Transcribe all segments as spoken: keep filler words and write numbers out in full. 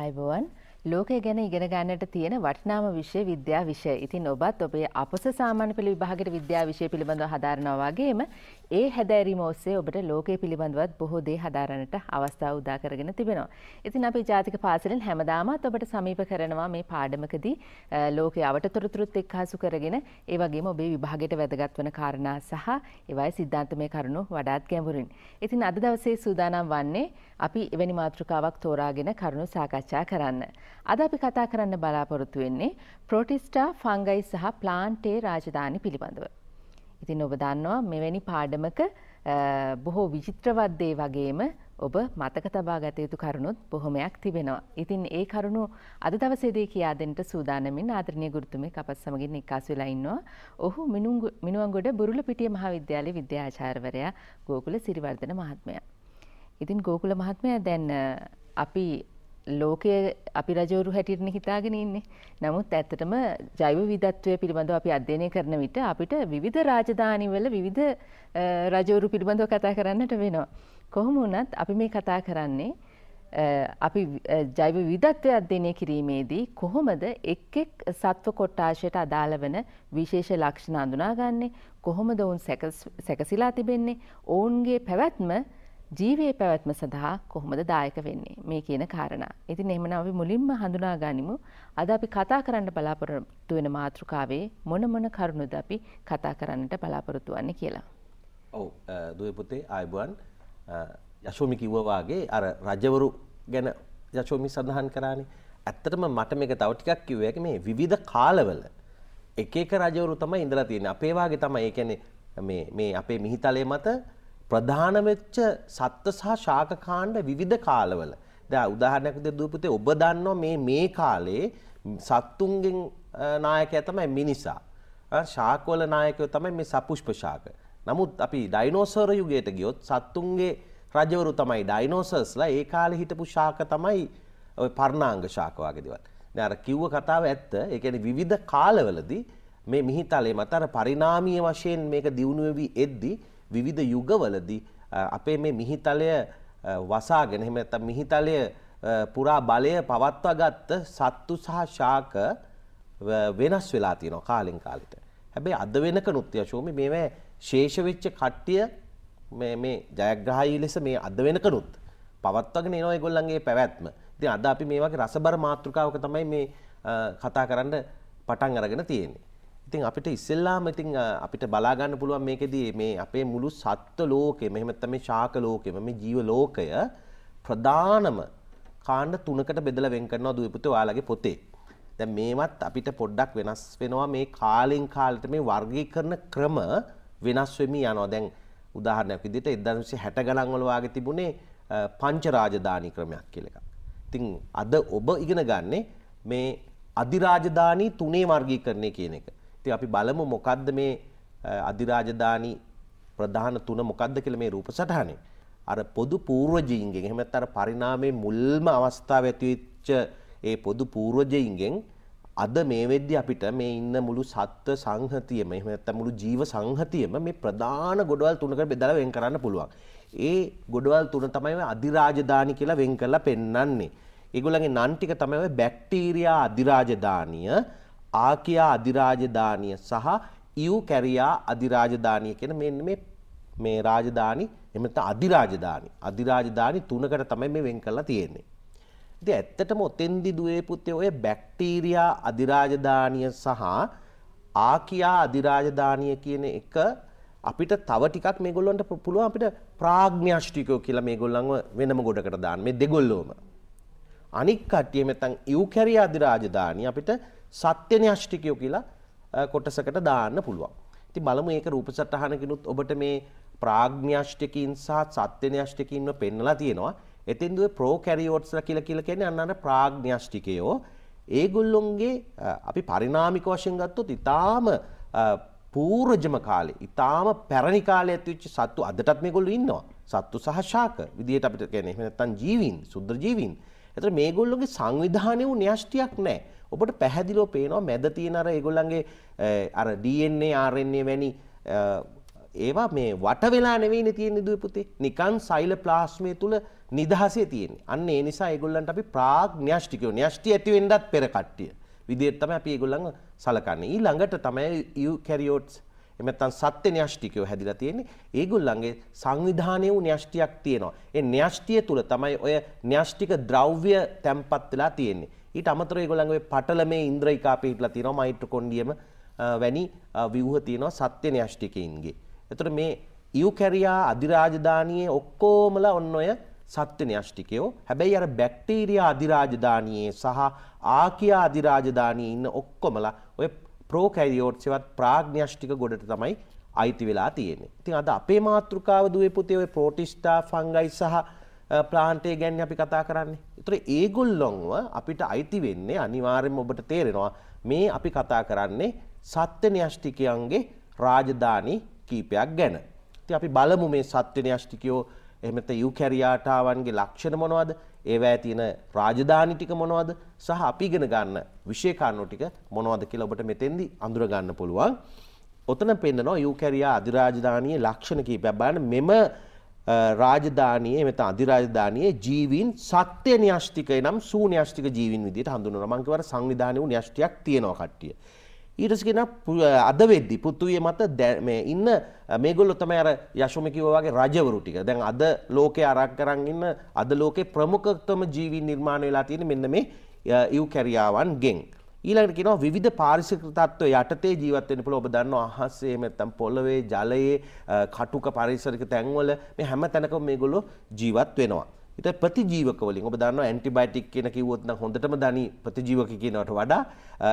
අයිබෝන් ලෝකය ගැන ඉගෙන ගන්නට තියෙන වටිනාම විෂය විද්‍යා විෂය. ඉතින් ඔබත් ඔබේ අපොස සාමාන්‍ය පෙළ විභාගයේ විද්‍යා විෂය පිළිබඳව හදාරනවා වගේම ඒ හැදෑරීම ඔස්සේ ඔබට ලෝකය පිළිබඳවත් බොහෝ දේ හදාරන්නට අවස්ථාව උදා කරගෙන තිබෙනවා. ඉතින් අපි ජාතික පාසලෙන් හැමදාමත් ඔබට සමීප කරනවා මේ පාඩමකදී ලෝකයේ අවටතරතුරුත් එක්හසු කරගෙන ඒ වගේම ඔබේ විභාගයට වැදගත් වන කාරණා සහ ඒවායේ සිද්ධාන්තමය කරුණු වඩාත් ගැඹුරින්. ඉතින් අද දවසේ සූදානම් වන්නේ අපි එවැනි මාතෘකාවක් තෝරාගෙන කරුණු සාකච්ඡා කරන්න. අද අපි කතා කරන්න බලාපොරොත්තු වෙන්නේ ප්‍රොටිස්ටා ෆංගයි සහ ප්ලාන්ටේ රාජධානි පිළිබඳව. ඉතින් ඔබ දන්නවා මෙවැනි පාඩමක බොහෝ විචිත්‍රවත් දේ වගේම ඔබ මතක තබා ගත යුතු කරුණුත් බොහොමයක් තිබෙනවා. ඉතින් ඒ කරුණු අද දවසේදී කියා දෙන්නට සූදානම්ින් ආදරණීය ගුරුතුමේ අපත් සමගින් එක්කාසු වෙලා ඉන්නවා. ඔහු මිනුවන්ගොඩ බුරුලපිටිය මහාවිද්‍යාලයේ විද්‍යාචාර්යවරයා ගෝකුල සිරිවර්ධන මහත්මයා. ඉතින් ගෝකුල මහත්මයා දැන් අපි ලෝකයේ අපි රජවරු හැටියට හිතාගෙන ඉන්නේ. නමුත් ඇත්තටම ජෛව විවිධත්වය පිළිබඳව අපි අධ්‍යයනය කරන විට අපිට විවිධ රාජධානිවල විවිධ රජවරු පිළිබඳව කතා කරන්නට වෙනවා. කොහොම වුණත් අපි මේ කතා කරන්නේ අපි ජෛව විවිධත්වය අධ්‍යයනය කිරීමේදී කොහොමද එක් එක් සත්ව කොටාශයට අදාළ වෙන විශේෂ ලක්ෂණ අඳුනාගන්නේ, කොහොමද ඔවුන් සැකසීලා තිබෙන්නේ, ඔවුන්ගේ පැවැත්ම ජීවයේ පැවැත්ම සඳහා කොහොමද දායක වෙන්නේ, මේ කියන කාරණා. ඉතින් එහෙමනම් අපි මුලින්ම හඳුනා ගනිමු අද අපි කතා කරන්න බලාපොරොත්තු වෙන මාතෘකාවේ මොන මොන කරුණුද අපි කතා කරන්නට බලාපොරොත්තු වෙන්නේ කියලා. ඔව් දුවේ පුතේ ආයුබෝවන්. යශෝමි කිව්වා වාගේ අර රජවරු ගැන යශෝමි සඳහන් කරානේ. ඇත්තටම මට මේක තව ටිකක් කිව්ව හැකි. මේ විවිධ කාලවල එක එක රජවරු තමයි ඉඳලා තියෙන්නේ. අපේ වාගේ තමයි. ඒ කියන්නේ මේ මේ අපේ මිහිතලයේ මත ප්‍රධාන වෙච්ච සත්ත්ව සහ ශාක කාණ්ඩ විවිධ කාලවල. දැන් උදාහරණයක් විදිහට දුවපුතේ ඔබ දන්නවා මේ මේ කාලේ සත්තුන්ගෙන් නායකයා තමයි මිනිසා. ශාකවල නායකයෝ තමයි මේ සපුෂ්ප ශාක. නමුත් අපි ඩයිනෝසෝර යුගයට ගියොත් සත්තුන්ගේ රජවරු තමයි ඩයිනෝසර්ස්ලා. ඒ කාලේ හිටපු ශාක තමයි ওই පර්ණාංග ශාක වගේ දේවල්. දැන් අර කිව්ව කතාව ඇත්ත. ඒ කියන්නේ විවිධ කාලවලදී මේ මිහිතලයේ මත අර පරිණාමීය වශයෙන් මේක දියුණු වෙවි එද්දී විවිධ යුගවලදී අපේ මේ මිහිතලය වසාගෙන එහෙම නැත්නම් මිහිතලය පුරා බලය පවත්වා ගත්ත සත්තු සහ ශාක වෙනස් වෙලා තියෙනවා කාලෙන් කාලෙට. හැබැයි අද වෙනකනුත් යශෝමි මේවා ශේෂ වෙච්ච කට්ටිය මේ මේ ජයග්‍රහී ලෙස මේ අද වෙනකනුත් පවත්වාගෙන එනවා ඒගොල්ලන්ගේ පැවැත්ම. ඉතින් අද අපි මේ වගේ රසබර මාතෘකාවක තමයි මේ කතා කරන්න පටන් අරගෙන තියෙන්නේ. ඉතින් අපිට ඉස්සෙල්ලාම ඉතින් අපිට බලා ගන්න පුළුවන් මේකෙදී මේ අපේ මුළු සත්ත්ව ලෝකෙම එහෙම නැත්නම් මේ ශාක ලෝකෙම මේ ජීව ලෝකය ප්‍රධානම කාණ්ඩ තුනකට බෙදලා වෙන් කරනවා දුවේ පුතේ ඔයාලගේ පොතේ. දැන් මේවත් අපිට පොඩ්ඩක් වෙනස් වෙනවා මේ කාලෙන් කාලට මේ වර්ගීකරණ ක්‍රම වෙනස් වෙමින් යනවා. දැන් උදාහරණයක් විදිහට එක්දහස් නවසිය හැට ගණන් වල වාගේ තිබුණේ පංච රාජධානි ක්‍රමයක් කියලා එකක්. ඉතින් අද ඔබ ඉගෙන ගන්නේ මේ අධිරාජධානි තුනේ වර්ගීකරණය කියන එක. ඉතින් අපි බලමු මොකද්ද මේ අධිරාජධානි ප්‍රධාන තුන මොකද්ද කියලා මේ රූපසටහනේ. අර පොදු පූර්වජීන්ගෙන් එහෙම නැත්නම් අර පරිණාමයේ මුල්ම අවස්ථාව ඇති වෙච්ච ඒ පොදු පූර්වජීන්ගෙන් අද මේ වෙද්දී අපිට මේ ඉන්න මුළු සත්ත්ව සංහතියම එහෙම නැත්නම් මුළු ජීව සංහතියම මේ ප්‍රධාන ගොඩවල් තුනකට බෙදලා වෙන් කරන්න පුළුවන්. ඒ ගොඩවල් තුන තමයි මේ අධිරාජධානි කියලා වෙන් කරලා පෙන්වන්නේ. ඒගොල්ලන්ගේ නන් ටික තමයි බැක්ටීරියා අධිරාජධානිය, ආකියා අධිරාජධානිය සහ ඉයුකැරියා අධිරාජධානිය කියන මෙන්න මේ මේ රාජධානි එහෙම නැත්නම් අධිරාජධානි අධිරාජධානි තුනකට තමයි මේ වෙන් කරලා තියෙන්නේ. ඉතින් ඇත්තටම ඔතෙන්දි දුවේ පුතේ ඔය බැක්ටීරියා අධිරාජධානිය සහ ආකියා අධිරාජධානිය කියන එක අපිට තව ටිකක් මේගොල්ලන්ට පුළුවන් අපිට ප්‍රාග්න්‍යෂ්ටිකෝ කියලා මේගොල්ලන්ව වෙනම ගොඩකට දාන්න මේ දෙගොල්ලෝම. අනික් කට්ටිය නැත්නම් ඉයුකැරියා අධිරාජධානිය අපිට සත්‍ය න්‍යෂ්ටිකයෝ කියලා කොටසකට දාන්න පුළුවන්. ඉතින් බලමු මේක රූපසටහනකිනුත් ඔබට මේ ප්‍රාග්න්‍යෂ්ටිකීන් සහ සත්‍ය න්‍යෂ්ටිකීන්ව පෙන්වලා තියෙනවා. එතෙන් දුවේ ප්‍රෝකැරියෝට්ස්ලා කියලා කියලා කියන්නේ අන්න අර ප්‍රාග්න්‍යෂ්ටිකයෝ. ඒගොල්ලොන්ගේ අපි පරිණාමික වශයෙන් ගත්තොත් ඊටාම පූර්වජම කාලේ ඊටාම පැරණි කාලේ ඇතිවෙච්ච සත්තු අදටත් මේගොල්ලෝ ඉන්නවා. සත්තු සහ ශාක විදියට අපිට කියන්නේ එහෙම නැත්නම් ජීවීන්, සුද්‍ර ජීවීන්. ඒතර මේගොල්ලෝගේ සංවිධානය වූ න්‍යෂ්ටියක් නැහැ. ඔබට පැහැදිලිව පේනවා මැද තියෙන අර ඒගොල්ලන්ගේ අර ඩී එන් ඒ ආර් එන් ඒ වැනි ඒවා මේ වට වෙලා නෙවෙයිනේ තියෙන්නේ දුවේ පුතේ. නිකන් සයිලෝප්ලාස්මයේ තුල නිදහසේ තියෙන්නේ. අන්න ඒ නිසා ඒගොල්ලන්ට අපි ප්‍රාග් න්‍යෂ්ටිකෝ න්‍යෂ්ටි ඇති වෙන්නත් පෙර කට්ටිය. විදියට තමයි අපි ඒගොල්ලන් සලකන්නේ. ඊළඟට තමයි යූකැරියොට්ස් එහෙම නැත්නම් සත්ත්ව න්‍යෂ්ටිකෝ හැදිලා තියෙන්නේ. ඒගොල්ලන්ගේ සංවිධානයේ වූ න්‍යෂ්ටියක් තියෙනවා. ඒ න්‍යෂ්ටිය තුල තමයි ඔය න්‍යෂ්ටික ද්‍රව්‍ය තැම්පත් වෙලා තියෙන්නේ. ඊට අමතරව ඒගොල්ලන්ගේ පටලමේ ඉන්ද්‍රිකා පිටලා තියෙනවා මයිටොකොන්ඩියම වැනි ව්‍යුහ තියෙනවා සත්ත්ව න්‍යෂ්ටිකයින්ගේ. එතකොට මේ යූකැරියා අධිරාජධානියේ ඔක්කොමලා ඔන්න ඔය සත්ත්ව න්‍යෂ්ටිකයෝ. හැබැයි අර බැක්ටීරියා අධිරාජධානියේ සහ ආකියා අධිරාජධානියේ ඉන්න ඔක්කොමලා ඔය ප්‍රෝකැරියෝට්ස් එවත් ප්‍රාග් න්‍යෂ්ටික ගොඩට තමයි අයිති වෙලා තියෙන්නේ. ඉතින් අද අපේ මාතෘකාව දුවේ පුතේ ඔය ප්‍රෝටිස්ටා ෆංගයි සහ ප්ලාන්ටේ ගැන අපි කතා කරන්නේ. ඒතර ඒගොල්ලොන්ව අපිට අයිති වෙන්නේ අනිවාර්යයෙන්ම ඔබට තේරෙනවා මේ අපි කතා කරන්නේ සත්ත්ව න්‍යෂ්ටිකයන්ගේ රාජධානි කීපයක් ගැන. ඉතින් අපි බලමු මේ සත්ත්ව න්‍යෂ්ටිකයෝ එහෙම නැත්නම් යූකැරියාටාවන්ගේ ලක්ෂණ මොනවද? ඒවැය තියෙන රාජධානි ටික මොනවද? සහ අපි ඉගෙන ගන්න විශේෂ කාරණා ටික මොනවද කියලා ඔබට මෙතෙන්දී අඳුර ගන්න පුළුවන්. ඔතන පෙන්නනවා යූකැරියා අධිරාජධානියේ ලක්ෂණ කීපයක් බලන්න. මෙම රාජධානියේ මෙතන අධිරාජධානියේ ජීවීන් සත්ත්ව න්‍යෂ්ටිකය නම් සූන්‍යෂ්ටික ජීවීන් විදිහට හඳුන්වනවා. මම කියවර සංවිධානය වූ න්‍යෂ්ටියක් තියෙනවා කට්ටිය. ඊට පස්සේ කියනවා අද වෙද්දි පෘථුවිය මත මේ ඉන්න මේගොල්ලෝ තමයි අර යශෝම කිව්වා වගේ රජවරු ටික. දැන් අද ලෝකේ අරක් කරන් ඉන්න අද ලෝකේ ප්‍රමුඛතම ජීවීන් නිර්මාණය වෙලා තියෙන මෙන්න මේ යූකැරියාවන්ගෙන්. ඊළඟට කියනවා විවිධ පාරිසරික තත්ත්ව යටතේ ජීවත් වෙන්න පුළුවන්. ඔබ දන්නවා අහසේ නැත්නම් පොළවේ ජලයේ කටුක පරිසරික තැන්වල මේ හැම තැනකම මේගොල්ලෝ ජීවත් වෙනවා. ඊට ප්‍රතිජීවක වලින් ඔබ දන්නවා ඇන්ටිබයොටික් කියන කිව්වොත් නම් හොඳටම දනි ප්‍රතිජීවක කියනවට වඩා.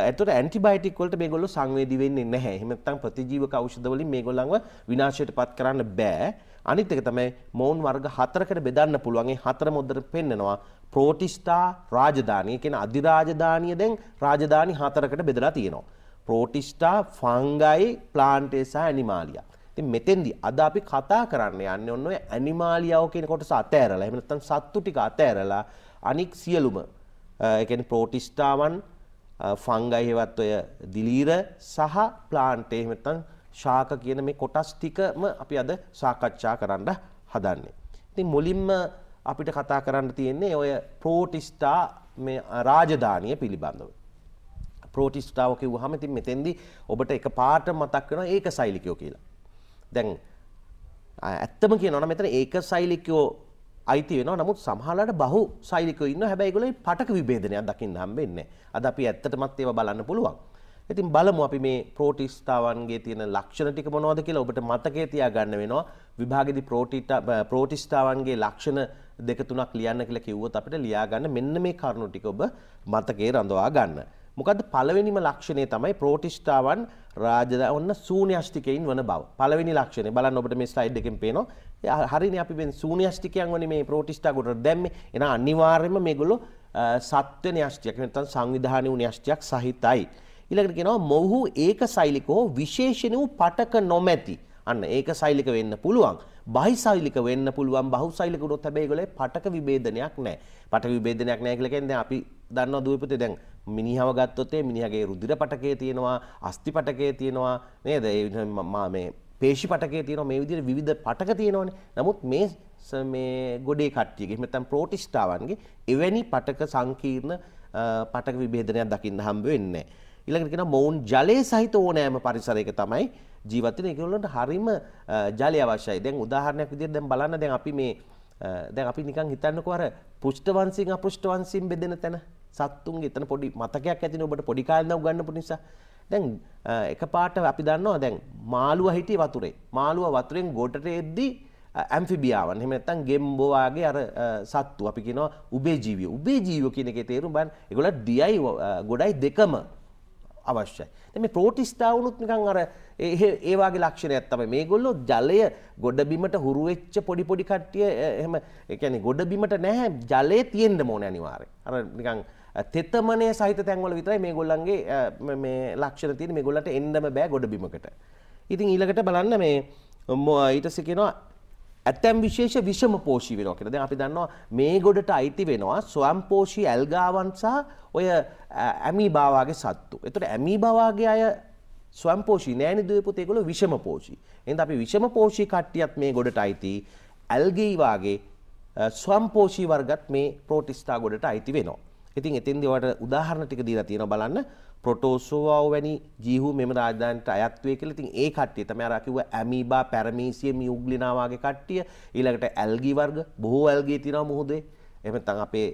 ඒතකොට ඇන්ටිබයොටික් වලට මේගොල්ලෝ සංවේදී වෙන්නේ නැහැ. එහෙම නැත්නම් ප්‍රතිජීවක ඖෂධ වලින් මේගොල්ලන්ව විනාශයටපත් කරන්න බෑ. අනිත් එක තමයි මොවුන් වර්ග හතරකට බෙදන්න පුළුවන්. ඒ හතර මොද්දට පෙන්නනවා ප්‍රෝටිස්ටා රාජධානිය කියන අධිරාජධානිය දැන් රාජධානි හතරකට බෙදලා තියෙනවා. ප්‍රෝටිස්ටා, ෆංගයි, ප්ලාන්ටේ සහ ඇනිමාලියා. ඉතින් මෙතෙන්දී අද අපි කතා කරන්න යන්නේ ඔන්න ඔය ඇනිමාලියාව කියන කොටස අතෑරලා එහෙම නැත්නම් සත්තු ටික අතෑරලා අනික් සියලුම ඒ කියන්නේ ප්‍රෝටිස්ටාවන්, ෆංගයි හේවත් ඔය දිලීර සහ ප්ලාන්ටේ එහෙම නැත්නම් ශාක කියන මේ කොටස් ටිකම අපි අද සාකච්ඡා කරන්න හදන්නේ. ඉතින් මුලින්ම අපිට කතා කරන්න තියෙන්නේ ඔය ප්‍රෝටිස්ටා මේ රාජධානිය පිළිබඳව. ප්‍රෝටිස්ටාව කියුවාම ඉතින් මෙතෙන්දී ඔබට එක පාට මතක් වෙනවා ඒකසෛලිකයෝ කියලා. දැන් ඇත්තම කියනවා නම් මෙතන ඒකසෛලිකයෝ අයිති වෙනවා. නමුත් සමහරවිට බහුසෛලිකයෝ ඉන්නවා. හැබැයි ඒගොල්ලෝ පටක විභේදනයක් දකින්න හම්බෙන්නේ නැහැ. අද අපි ඇත්තටමත් ඒවා බලන්න පුළුවන්. ඉතින් බලමු අපි මේ ප්‍රෝටිස්ටාවන්ගේ තියෙන ලක්ෂණ ටික මොනවද කියලා. ඔබට මතකයේ තියාගන්න වෙනවා විභාගෙදී ප්‍රෝටිස්ටා ප්‍රෝටිස්ටාවන්ගේ ලක්ෂණ දෙක තුනක් ලියන්න කියලා කිව්වොත් අපිට ලියා ගන්න මෙන්න මේ කරුණු ටික ඔබ මතකේ රඳවා ගන්න. මොකද්ද පළවෙනිම ලක්ෂණය තමයි ප්‍රෝටිස්ටාවන් රාජධානි ඔන්න සූන්‍යෂ්ටිකයින් වන බව. පළවෙනි ලක්ෂණය බලන්න ඔබට මේ ස්ලයිඩ් එකෙන් පේනවා. හරිනේ අපි මේ සූන්‍යෂ්ටිකයන් වනේ මේ ප්‍රෝටිස්ටා ගොඩට දැම්මේ. එන අනිවාර්යයෙන්ම මේගොල්ලෝ සත්ත්ව න්‍යෂ්ටියක් නැත්නම් සංවිධානීය න්‍යෂ්ටියක් සහිතයි. ඊළඟට කියනවා මොහු ඒකසෛලිකෝ විශේෂණ වූ පටක නොමැති. අන්න ඒකසෛලික වෙන්න පුළුවන්. බහුසෛලික වෙන්න පුළුවන්. බහුසෛලික උනොත් හැබැයි ඒගොල්ලේ පටක විභේදනයක් නැහැ. පටක විභේදනයක් නැහැ කියලා කියන්නේ දැන් අපි දන්නවා දුවේ පුතේ දැන් මිනිහව ගත්තොත් ඒ මිනිහගේ රුධිර පටකයේ තියෙනවා, අස්ථි පටකයේ තියෙනවා නේද? ඒ මේ පේශි පටකයේ තියෙනවා. මේ විදිහට විවිධ පටක තියෙනවානේ. නමුත් මේ මේ ගොඩේ කට්ටියගේ එහෙම නැත්නම් ප්‍රෝටිස්ටාවන්ගේ එවැනි පටක සංකීර්ණ පටක විභේදනයක් දකින්න හම්බ වෙන්නේ නැහැ. ඊළඟට කියනවා මොවුන් ජලයේ සහිත ඕනෑම පරිසරයක තමයි ජීවත් වෙන ඒගොල්ලන්ට හරීම ජලය අවශ්‍යයි. දැන් උදාහරණයක් විදිහට දැන් බලන්න දැන් අපි මේ දැන් අපි නිකන් හිතන්නකෝ අර පෘෂ්ඨ වංශයෙන් අපෘෂ්ඨ වංශයෙන් බෙදෙන තැන සත්තුන්ගේ එතන පොඩි මතකයක් ඇතිනේ ඔබට පොඩි කාලේ ඉඳන් උගන්වන්න පුළුවන් නිසා. දැන් එකපාරට අපි දන්නවා දැන් මාළුවා හිටියේ වතුරේ. මාළුවා වතුරෙන් ගොඩට එද්දී ඇම්ෆිබියාවන් එහෙම නැත්නම් ගෙම්බෝ වගේ අර සත්තු අපි කියනවා උභය ජීවිය. උභය ජීවිය කියන එකේ තේරුම බලන්න ඒගොල්ලෝ දියයි ගොඩයි දෙකම අවශ්‍යයි. දැන් මේ ප්‍රෝටිස්ටා වුණොත් නිකන් අර ඒ වගේ ලක්ෂණයක් තමයි මේගොල්ලෝ ජලය ගොඩබිමට හුරු වෙච්ච පොඩි පොඩි කට්ටිය එහෙම ඒ කියන්නේ ගොඩබිමට නැහැ ජලයේ තියෙන්න ඕනේ අනිවාර්යෙන්. අර නිකන් තෙතමනය සහිත තැන්වල විතරයි මේගොල්ලන්ගේ මේ ලක්ෂණ තියෙන්නේ. මේගොල්ලන්ට එන්නම බෑ ගොඩබිමකට. ඉතින් ඊළඟට බලන්න මේ ඊට පස්සේ කියනවා ඇතැම් විශේෂ විෂම පෝෂී වෙනවා කියලා. දැන් අපි දන්නවා මේ ගොඩට අයිති වෙනවා ස්වයම්පෝෂී ඇල්ගාවන් සහ ඔය ඇමීබා වගේ සත්තු. ඒතර ඇමීබා වගේ අය स्वयंपोषी नैन द्वीपोतेगोल विषमपोषी इंदा अभी विषमपोषी काट्टियत में गोडट आयती अलगी वागे स्वयंपोषी वर्गत में प्रोटिस्टा गोडट आयती वेनो ඉතින් එතෙන්දී ඔයාලට උදාහරණ ටික දීලා තියෙනවා බලන්න ප්‍රොටෝසෝවා වැනි ජීවු මෙම රාජධානිට අයත් වේ කියලා. ඉතින් ඒ කට්ටිය තමයි අර කිව්වා ඇමීබා, පැරමීසියම්, යුග්ලිනා වගේ කට්ටිය. ඊළඟට ඇල්ගී වර්ග බොහෝ ඇල්ගී තියෙනවා මුහුදේ. එහෙම නැත්නම් අපේ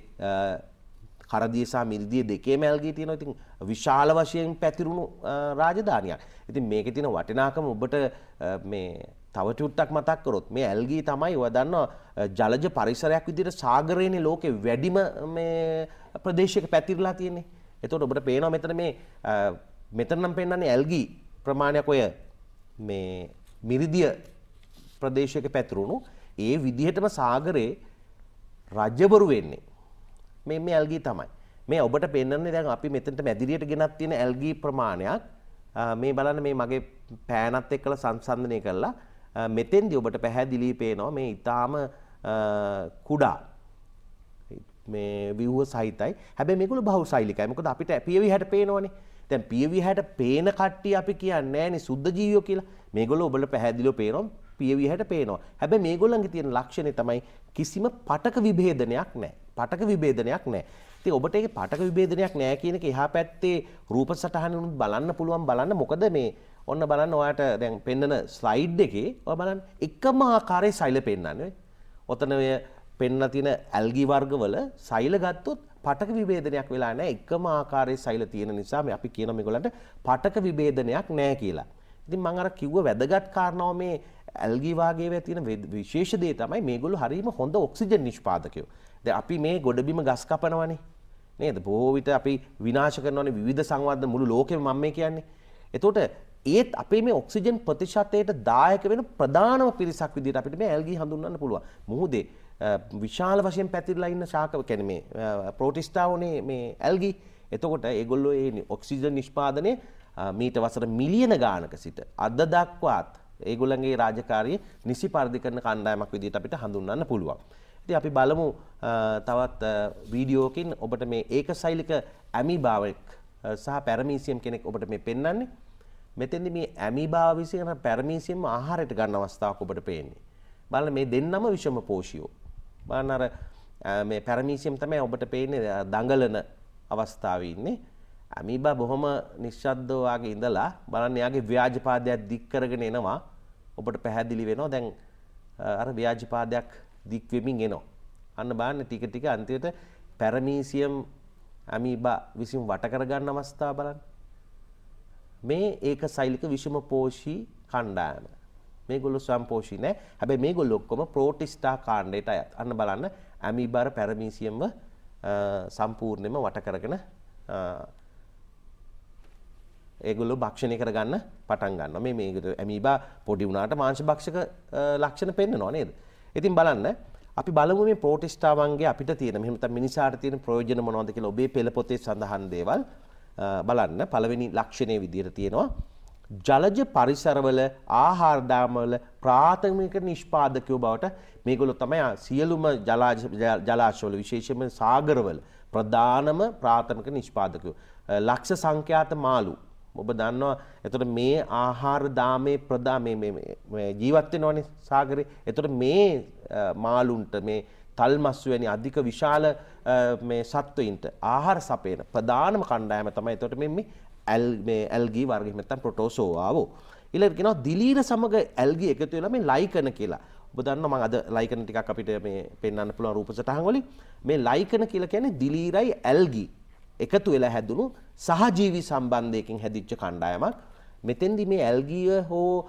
කරදිය සහ මිරිදිය දෙකේම ඇල්ගී තියෙනවා. ඉතින් විශාල වශයෙන් පැතිරුණු රාජධානියක්. ඉතින් මේකේ තියෙන වටිනාකම ඔබට මේ තව චුට්ටක් මතක් කරොත් මේ ඇල්ගී තමයි ඔයා දන්නවා ජලජ පරිසරයක් විදිහට සාගරයේනේ ලෝකේ වැඩිම මේ ප්‍රදේශයක පැතිරලා තියෙන්නේ. එතකොට ඔබට පේනවා මෙතන මේ මෙතන නම් පෙන්නන්නේ ඇල්ගී ප්‍රමාණයක් ඔය මේ මිරිදිය ප්‍රදේශයක පැතිරුණු ඒ විදිහටම සාගරේ රජ්‍යබරු වෙන්නේ මේ මේ ඇල්ගී තමයි. මේ ඔබට පෙන්නන්නේ දැන් අපි මෙතනට මැදිරියට ගෙනත් තියෙන ඇල්ගී ප්‍රමාණයක් මේ බලන්න මේ මගේ පෑනත් එක්කලා සංසන්දනය කරලා මෙතෙන්දි ඔබට පැහැදිලි පේනවා මේ ඊටාම කුඩා මේ ව්‍යුහ සහිතයි. හැබැයි මේගොල්ලෝ බහුශෛලිකයි. මොකද අපිට පියවි හැට පේනවනේ. දැන් පියවි හැට පේන කට්ටිය අපි කියන්නේ නෑනේ සුද්ධ ජීවියෝ කියලා. මේගොල්ලෝ ඔබල පැහැදිලිව පේනවා පියවි හැට පේනවා. හැබැයි මේගොල්ලන්ගේ තියෙන ලක්ෂණය තමයි කිසිම පටක විභේදනයක් නෑ. පටක විභේදනයක් නෑ. ඉතින් ඔබට ඒක පටක විභේදනයක් නෑ කියන එක එහා පැත්තේ රූප සටහන උනුත් බලන්න පුළුවන් බලන්න. මොකද මේ ඔන්න බලන්න ඔයාට දැන් පෙන්නන ස්ලයිඩ් එකේ ඔයා බලන්න එකම ආකාරයේ සෛල පෙන්නන්නේ. ඔතන ඔය පෙන්නලා තියෙන ඇල්ගි වර්ගවල සෛල ගත්තොත් පටක විභේදනයක් වෙලා නැහැ. එකම ආකාරයේ සෛල තියෙන නිසා මේ අපි කියන මේගොල්ලන්ට පටක විභේදනයක් නැහැ කියලා. ඉතින් මම අර කිව්ව වැදගත් කාරණාව මේ ඇල්ගි වාගයේ තියෙන විශේෂ දේ තමයි මේගොල්ලෝ හරීම හොඳ ඔක්සිජන් නිෂ්පාදකයෝ. දැන් අපි මේ ගොඩබිම ගස් කපනවානේ නේද? බොහෝ විට අපි විනාශ කරනවානේ විවිධ සංවර්ධන මුළු ලෝකෙම මම මේ කියන්නේ. එතකොට ඒත් අපේ මේ ඔක්සිජන් ප්‍රතිශතයට දායක වෙන ප්‍රධානම පිරිසක් විදිහට අපිට මේ ඇල්ගී හඳුන්වන්න පුළුවන්. මුහුදේ විශාල වශයෙන් පැතිරලා ඉන්න ශාක කියන්නේ මේ ප්‍රෝටිස්ටාවෝනේ මේ ඇල්ගී. එතකොට ඒගොල්ලෝ ඒ ඔක්සිජන් නිෂ්පාදනය මීට වසර මිලියන ගානක සිට අද දක්වාත් ඒගොල්ලන්ගේ රාජකාරියේ නිසි පරිදි කරන කණ්ඩායමක් විදිහට අපිට හඳුන්වන්න පුළුවන්. ඉතින් අපි බලමු තවත් වීඩියෝකින් ඔබට මේ ඒකසෛලික ඇමීබාවෙක් සහ පැරමීසියම් කෙනෙක් ඔබට මේ පෙන්වන්නේ. මෙතෙන්දි මේ ඇමීබා විසින් පැරමීසියම් ආහාරයට ගන්න අවස්ථාවක් ඔබට පේන්නේ. බලන්න මේ දෙන්නම විෂමපෝෂියෝ. බලන්න අර මේ පැරමීසියම් තමයි ඔබට පේන්නේ දඟලන අවස්ථාවේ ඉන්නේ. ඇමීබා බොහොම නිශ්ශබ්දව වාගේ ඉඳලා බලන්න යාගේ ව්‍යාජපාදයක් දික් කරගෙන එනවා. ඔබට පැහැදිලි වෙනවා දැන් අර ව්‍යාජපාදයක් දික් වෙමින් එනවා. අන්න බලන්න ටික ටික අන්තිමට පැරමීසියම් ඇමීබා විසින් වට කර ගන්න අවස්ථාව බලන්න. මේ ඒකසෛලික විෂමපෝෂී කණ්ඩායම. මේගොල්ලෝ සම්පෝෂී නෑ. හැබැයි මේගොල්ලෝ ඔක්කොම ප්‍රෝටිස්ටා කාණ්ඩයට අයත්. අන්න බලන්න ඇමීබා පැරමීසියම්ව සම්පූර්ණයෙන්ම වට කරගෙන ඒගොල්ලෝ භක්ෂණය කරගන්න පටන් ගන්නවා. මේ මේ ඇමීබා පොඩි වුණාට මාංශ භක්ෂක ලක්ෂණ පෙන්නනවා නේද? ඉතින් බලන්න අපි බලමු මේ ප්‍රෝටිස්ටාවන්ගේ අපිට තියෙන මෙහෙම තමයි මිනිසාට තියෙන ප්‍රයෝජන මොනවද කියලා ඔබේ පෙළ පොතේ සඳහන් දේවල් බලන්න. පළවෙනි ලක්ෂණයේ විදිහට තියෙනවා ජලජ පරිසරවල ආහාර දාමවල ප්‍රාථමික නිෂ්පාදකයෝ බවට මේගොල්ලෝ තමයි සියලුම ජලාශ ජලාශවල විශේෂයෙන්ම සාගරවල ප්‍රධානම ප්‍රාථමික නිෂ්පාදකයෝ. ලක්ෂ සංඛ්‍යාත මාළු ඔබ දන්නවා. එතකොට මේ ආහාර දාමේ ප්‍රධාන මේ මේ ජීවත් වෙනවනේ සාගරේ. එතකොට මේ මාළුන්ට මේ තල්මස්සු වැනි අධික විශාල මේ සත්වයින්ට ආහාර සපයන ප්‍රධානම කණ්ඩායම තමයි එතකොට මේ මේ ඇල්ගී වර්ගය නැත්නම් ප්‍රොටෝසෝවාවෝ. ඊළඟට කියනවා දිලීන සමග ඇල්ගී එකතු වෙලා මේ ලයිකන කියලා. ඔබ දන්නවා මම අද ලයිකන ටිකක් අපිට මේ පෙන්වන්න පුළුවන් රූප සටහන් වලින්. මේ ලයිකන කියලා කියන්නේ දිලීරයි ඇල්ගී එකතු වෙලා හැදුණු සහජීවි සම්බන්ධයකින් හැදිච්ච කණ්ඩායමක්. මෙතෙන්දී මේ ඇල්ගීය හෝ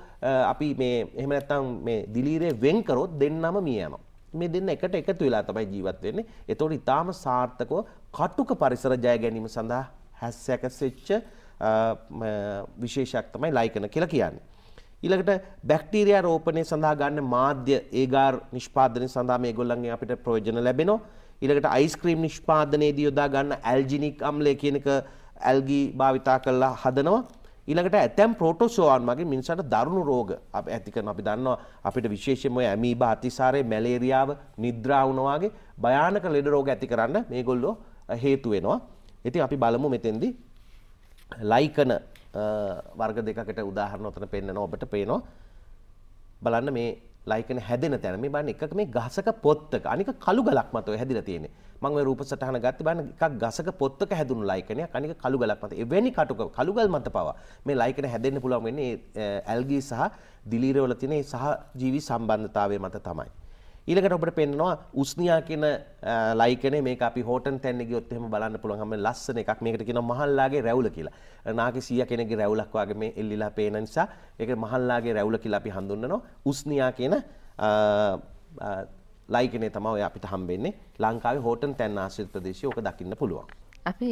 අපි මේ එහෙම නැත්නම් මේ දිලීරේ වෙන් කරොත් දෙන්නම මිය යනවා. මේ දෙන්න එකට එකතු වෙලා තමයි ජීවත් වෙන්නේ. ඒතකොට ඊටාම සාර්ථකව කටුක පරිසර ජය ගැනීම සඳහා හැසැකසෙච්ච විශේෂයක් තමයි ලයිකන කියලා කියන්නේ. ඊළඟට බැක්ටීරියා රෝපණය සඳහා ගන්න මාධ්‍ය ඒගාර් නිෂ්පාදනය සඳහා මේගොල්ලන්ගෙන් අපිට ප්‍රයෝජන ලැබෙනවා. ඊළඟට අයිස්ක්‍රීම් නිෂ්පාදනයේදී යොදා ගන්න ඇල්ජිනික් අම්ලය කියන එක ඇල්ගී භාවිතා කරලා හදනවා. ඊළඟට ඇතැම් ප්‍රෝටෝසෝවාන් වගේ මිනිසාට දරුණු රෝග ඇති කරන අපි දන්නවා. අපිට විශේෂයෙන්ම ඔය ඇමීබා අතිසාරය, මැලේරියාව, නිද්‍රා වුණා වගේ භයානක ලෙඩ රෝග ඇති කරන්න මේගොල්ලෝ හේතු වෙනවා. ඉතින් අපි බලමු මෙතෙන්දී ලයිකන वर्ग देख उदाहरण पेन बट पेनो बला लाइकन हेदे ने बान एक घासक पोत्तक अनेक कलुगलाक मत हेदे मंग रूप सटहन गाते बान का घासक पोत्तक हेदन लाइकन अनेक कलुगलाक मत इवेनी काटुक कलुगल मत पावा मैं लाइकन हेदेन पुलाव में एलगी सह दिलीर वलतीने सह जीवी संबंधतावे मत तमाय इलागट ඔබට පේනවා උස්නියා කියන ලයික් එකනේ මේක අපි හෝටන් ටෙන් එකේ ගියොත් එහෙම බලන්න පුළුවන් හැම ලස්සන එකක් මේකට කියනවා මහල්ලාගේ රැවුල කියලා. නාකි සීයා කෙනෙක්ගේ රැවුලක් වගේ මේ එල්ලිලා පේන නිසා ඒක මහල්ලාගේ රැවුල කියලා අපි හඳුන්වනවා. උස්නියා කියන ලයික් එකනේ තමයි ඔය අපිට හම්බෙන්නේ ලංකාවේ හෝටන් ටෙන් ආශ්‍රිත ප්‍රදේශයේ ඕක දකින්න පුළුවන්. අපි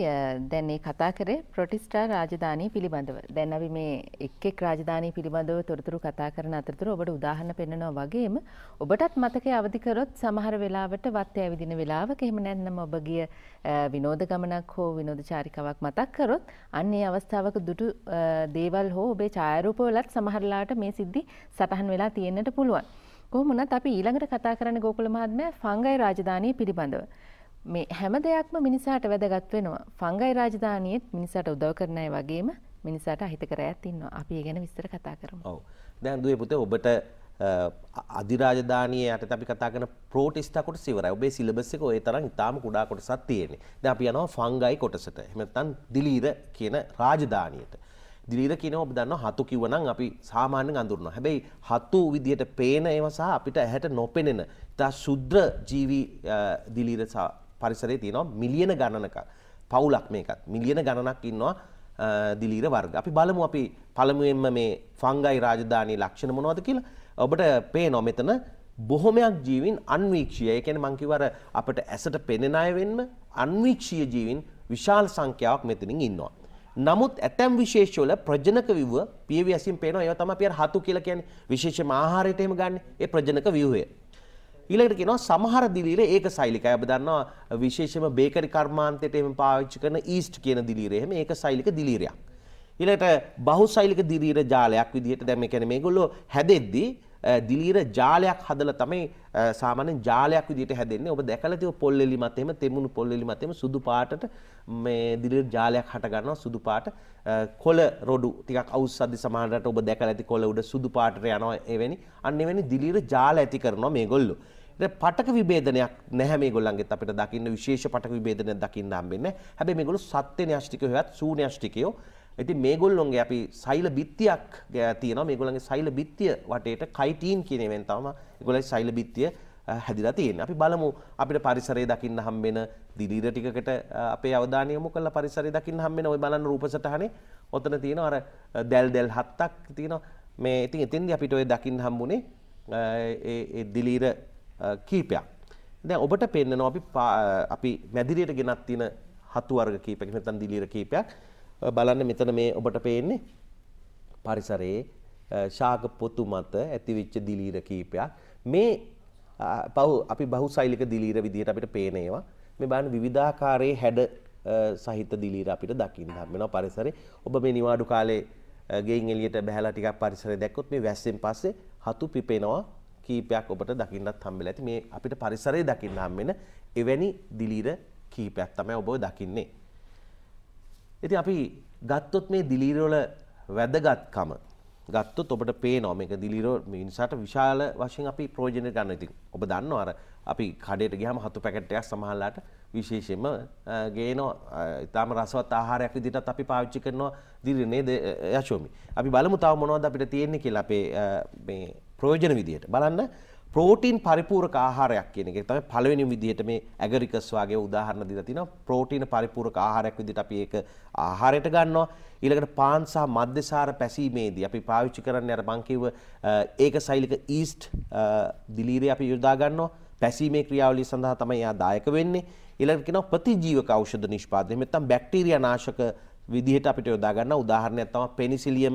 දැන් මේ කතා කරේ ප්‍රොටිස්ටා රාජධානී පිළිබඳව. දැන් අපි මේ එක් එක් රාජධානී පිළිබඳව තොරතුරු කතා කරන අතරතුර ඔබට උදාහරණ පෙන්නනවා වගේම ඔබටත් මතකයේ අවදි කරොත් සමහර වෙලාවට වත්තේ ඇවිදින වෙලාවක එහෙම නැත්නම් ඔබ ගිය විනෝද ගමනක් හෝ විනෝද චාරිකාවක් මතක් කරොත් අන්නේ අවස්ථාවක දුටු දේවල් හෝ ඔබේ ඡායාරූපවලත් සමහරලාට මේ සිද්ධි සටහන් වෙලා තියෙන්නට පුළුවන්. කොහොමුණත් අපි ඊළඟට කතා කරන්න ගෝකුල මහත්මයා ෆංගයි රාජධානී පිළිබඳව මේ හැම දෙයක්ම මිනිසාට වැදගත් වෙනවා. ෆංගයි රාජධානියෙත් මිනිසාට උදව් කරන අය වගේම මිනිසාට අහිතකරයක් ඉන්නවා. අපි ඒ ගැන විස්තර කතා කරමු. ඔව්. දැන් දුවේ පුතේ ඔබට අධි රාජධානිය යටතේ අපි කතා කරන ප්‍රොටිස්ටා කොටස ඉවරයි. ඔබේ සිලබස් එක ඔය තරම් ඉතාලම කුඩා කොටසක් තියෙන්නේ. දැන් අපි යනවා ෆංගයි කොටසට. එහෙම නැත්නම් දිලීර කියන රාජධානියට. දිලීර කියන ඔබ දන්නවා හතු කිව්වනම් අපි සාමාන්‍යයෙන් අඳුරනවා. හැබැයි හතු විදියට පේන ඒවා සහ අපිට ඇහැට නොපෙනෙන ඉතා ශුද්‍ර ජීවි දිලීර සහ පරිසරයේ තියෙනවා මිලියන ගණනක පවුලක් මේකත් මිලියන ගණනක් ඉන්නවා දිලීර වර්ග. අපි බලමු අපි පළමුවෙන්ම මේ ෆංගයි රාජධානියේ ලක්ෂණ මොනවද කියලා. ඔබට පේනවා මෙතන බොහොමයක් ජීවීන් අන්වීක්ෂීය. ඒ කියන්නේ මං කිව්වර අපිට ඇසට පෙනෙන අය වෙනම අන්වීක්ෂීය ජීවීන් විශාල සංඛ්‍යාවක් මෙතනින් ඉන්නවා. නමුත් ඇතැම් විශේෂවල ප්‍රජනක ව්‍යුහ පියවි ඇසින් පේනවා. ඒවා තමයි අපි අර හතු කියලා කියන්නේ. විශේෂම ආහාරයට එහෙම ගන්න ඒ ප්‍රජනක ව්‍යුහය. ඊළඟට කියනවා සමහර දිලීර ඒකසෛලිකයි. ඔබ දන්නවා විශේෂයෙන්ම බේකරි කර්මාන්තයට එහෙම පාවිච්චි කරන ඊස්ට් කියන දිලීරය එහෙම ඒකසෛලික දිලීරයක්. ඊළඟට බහුසෛලික දිලීර ජාලයක් විදිහට දැන් මේ කියන්නේ මේගොල්ලෝ හැදෙද්දී දිලීර ජාලයක් හදලා තමයි සාමාන්‍යයෙන් ජාලයක් විදිහට හැදෙන්නේ. ඔබ දැකලා තියෙන පොල්ලෙලි මත එහෙම තෙමුණු පොල්ලෙලි මත එහෙම සුදු පාටට මේ දිලීර ජාලයක් හට ගන්නවා. සුදු පාට කොළ රොඩු ටිකක් අවුස්සද්දි සමානට ඔබ දැකලා ඇති කොළ උඩ සුදු පාටට යනවා. එවැනි අන්න එවැනි දිලීර ජාල ඇති කරනවා මේගොල්ලෝ. පටක විභේදනයක් නැහැ මේගොල්ලන්ගෙත් අපිට දකින්න විශේෂ පටක විභේදනයක් දකින්න හම්බෙන්නේ. හැබැයි මේගොල්ලෝ සත්ත්ව න්‍යෂ්ටිකයෝ හෙවත් ශූන්‍ය න්‍යෂ්ටිකයෝ. ඉතින් මේගොල්ලොන්ගේ අපි සෛල බිත්තියක් තියෙනවා. මේගොල්ලන්ගේ සෛල බිත්තිය වටේට කයිටීන් කියන එකෙන් තමයි ඒගොල්ලන්ගේ සෛල බිත්තිය හැදිලා තියෙන්නේ. අපි බලමු අපිට පරිසරයේ දකින්න හම්බෙන දිලීර ටිකකට අපේ අවධානය යොමු කරලා පරිසරයේ දකින්න හම්බෙන ওই බලන රූපසටහනේ ඔතන තියෙනවා අර දැල් දැල් හත්තක් තියෙනවා. මේ ඉතින් එතෙන්දී අපිට ඔය දකින්න හම්බුනේ ඒ ඒ දිලීර කීපයක්. දැන් ඔබට පෙන්නනවා අපි අපි මැදිරියට ගෙනත් තියෙන හතු වර්ග කීපයක් නැත්නම් දිලීර කීපයක්. බලන්න මෙතන මේ ඔබට පේන්නේ පරිසරයේ ශාක පොතු මත ඇතිවෙච්ච දිලීර කීපයක්. මේ බහු අපි බහුසෛලික දිලීර විදිහට අපිට පේන ඒවා. මේ බලන්න විවිධාකාරයේ හැඩ සහිත දිලීර අපිට දකින්න හම්බ වෙනවා පරිසරේ. ඔබ මේ නිවාඩු කාලේ ගෙයින් එළියට බහැලා ටිකක් පරිසරය දැක්කොත් මේ වැස්සෙන් පස්සේ හතු පිපෙනවා කීපයක් ඔබට දකින්නත් හම්බෙලා ඇති. මේ අපිට පරිසරයේ දකින්න හම්බෙන එවැනි දිලීර කීපයක් තමයි ඔබ දකින්නේ. ඉතින් අපි ගත්තොත් මේ දිලීර වල වැදගත්කම ගත්තොත් ඔබට පේනවා මේක දිලීර මිනිසාට විශාල වශයෙන් අපි ප්‍රයෝජන ගන්න. ඉතින් ඔබ දන්නවා අර අපි කඩේට ගියාම හතු පැකට් එකක් සමහරලාට විශේෂයෙන්ම ගේනවා. ඊටාම රසවත් ආහාරයක් විදිහටත් අපි පාවිච්චි කරනවා දිලීර නේද යශෝමි. අපි බලමු තව මොනවද අපිට තියෙන්නේ කියලා අපේ මේ ප්‍රයෝජන විදිහට. බලන්න ප්‍රෝටීන් පරිපූර්ණක ආහාරයක් කියන එක තමයි පළවෙනි විදිහට මේ ඇගරිකස් වාගේ උදාහරණ දීලා තිනවා. ප්‍රෝටීන පරිපූර්ණක ආහාරයක් විදිහට අපි ඒක ආහාරයට ගන්නවා. ඊළඟට පාන් සහ මද්දසාර පැසීමේදී අපි පාවිච්චි කරන්නේ අර මං කිව්ව ඒකසෛලික ඊස්ට් දිලීරය අපි යොදා ගන්නවා. පැසීමේ ක්‍රියාවලිය සඳහා තමයි එයා දායක වෙන්නේ. ඊළඟට කියනවා ප්‍රතිජීවක ඖෂධ නිෂ්පාදනය නැත්නම් බැක්ටීරියා නාශක විදිහට අපිට යොදා ගන්න උදාහරණයක් තමයි පෙනිසිලියම්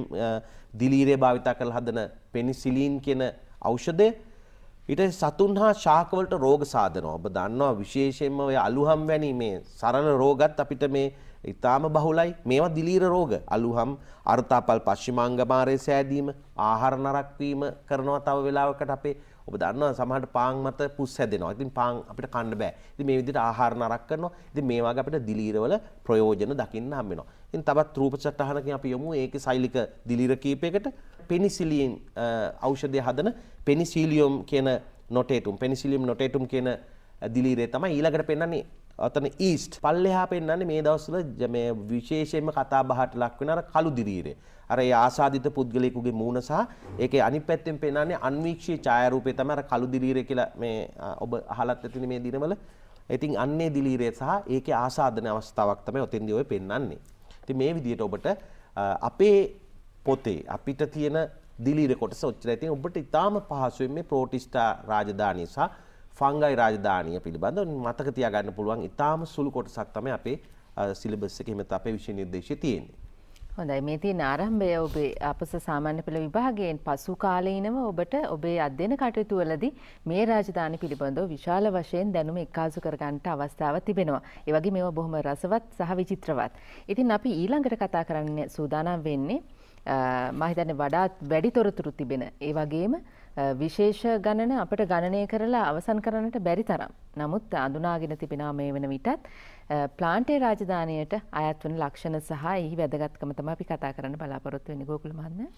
දිලීරය භාවිත කරලා හදන පෙනිසිලින් කියන ඖෂධය. ඊට සතුන් හා ශාක වලට රෝග සාදනවා. ඔබ දන්නවා විශේෂයෙන්ම ඔය අලුහම් වැනි මේ සරල රෝගත් අපිට මේ ඊටාම බහුලයි. මේවා දිලීර රෝග. අලුහම්, අර්ථාපල් පශ්චිමාංග මාරයේ සෑදීම, ආහාර නරක් වීම කරනවා තව වෙලාවකට අපේ ඔබ දන්නවා සමහරට පාන් මත පුස් හැදෙනවා. ඉතින් පාන් අපිට කන්න බෑ. ඉතින් මේ විදිහට ආහාර නරක කරනවා. ඉතින් මේ වගේ අපිට දිලීරවල ප්‍රයෝජන දකින්න හම් වෙනවා. ඉතින් තවත් රූප සටහනකින් අපි යමු ඒකේ සෛලික දිලීර කීපයකට පෙනිසිලින් ඖෂධය හදන පෙනිසිලියම් කියන නොටේටුම් පෙනිසිලියම් නොටේටුම් කියන දිලීරේ තමයි ඊළඟට පෙන්වන්නේ අතන ඊස්ට් පල්ලෙහා පෙන්වන්නේ මේ දවස්වල මේ විශේෂයෙන්ම කතා බහට ලක් වෙන අර කළු දිලීරේ අර ඒ ආසාදිත පුද්ගලයෙකුගේ මූණ සහ ඒකේ අනිත් පැත්තෙන් පෙන්වන්නේ අන්වීක්ෂී ඡායාරූපේ තමයි අර කළු දිලීරේ කියලා මේ ඔබ අහලත් ඇතිනේ මේ දිනවල. ඉතින් අන්නේ දිලීරේ සහ ඒකේ ආසාදන අවස්ථාවක් තමයි ඔතෙන්දී ඔය පෙන්වන්නේ. ඉතින් මේ විදිහට ඔබට අපේ පොතේ අපිට තියෙන දිලීර කොටස ඔච්චරයි. ඉතින් ඔබට ඊටාම පහසුවෙන් මේ ප්‍රෝටිස්ටා රාජධානිය සහ ෆංගයි රාජධානිය පිළිබඳව මතක තියාගන්න පුළුවන් ඊටාම සුළු කොටසක් තමයි අපේ සිලබස් එකේ මෙතන අපේ විෂය නිර්දේශය තියෙන්නේ. හොඳයි මේ තියෙන ආරම්භය ඔබේ අපස සාමාන්‍ය පෙළ විභාගයෙන් පසු කාලීනව ඔබට ඔබේ අධ්‍යයන කටයුතු වලදී මේ රාජධානි පිළිබඳව විශාල වශයෙන් දැනුම එක්කාසු කර ගන්නට අවස්ථාව තිබෙනවා. ඒ වගේ මේවා බොහොම රසවත් සහ විචිත්‍රවත්. ඉතින් අපි ඊළඟට කතා කරන්න සූදානම් වෙන්නේ මම හිතන්නේ වඩාත් වැඩි තොරතුරු තිබෙන ඒ වගේම විශේෂ ගණන අපට ගණනය කරලා අවසන් කරන්නට බැරි තරම්. නමුත් අඳුනාගෙන තිබෙනවා මේ වෙන විටත් ප්ලාන්ටේ රාජධානියට අයත් වන ලක්ෂණ සහ එහි වැදගත්කම තමයි අපි කතා කරන්න බලාපොරොත්තු වෙන්නේ ගෝකුල මහත්මයා.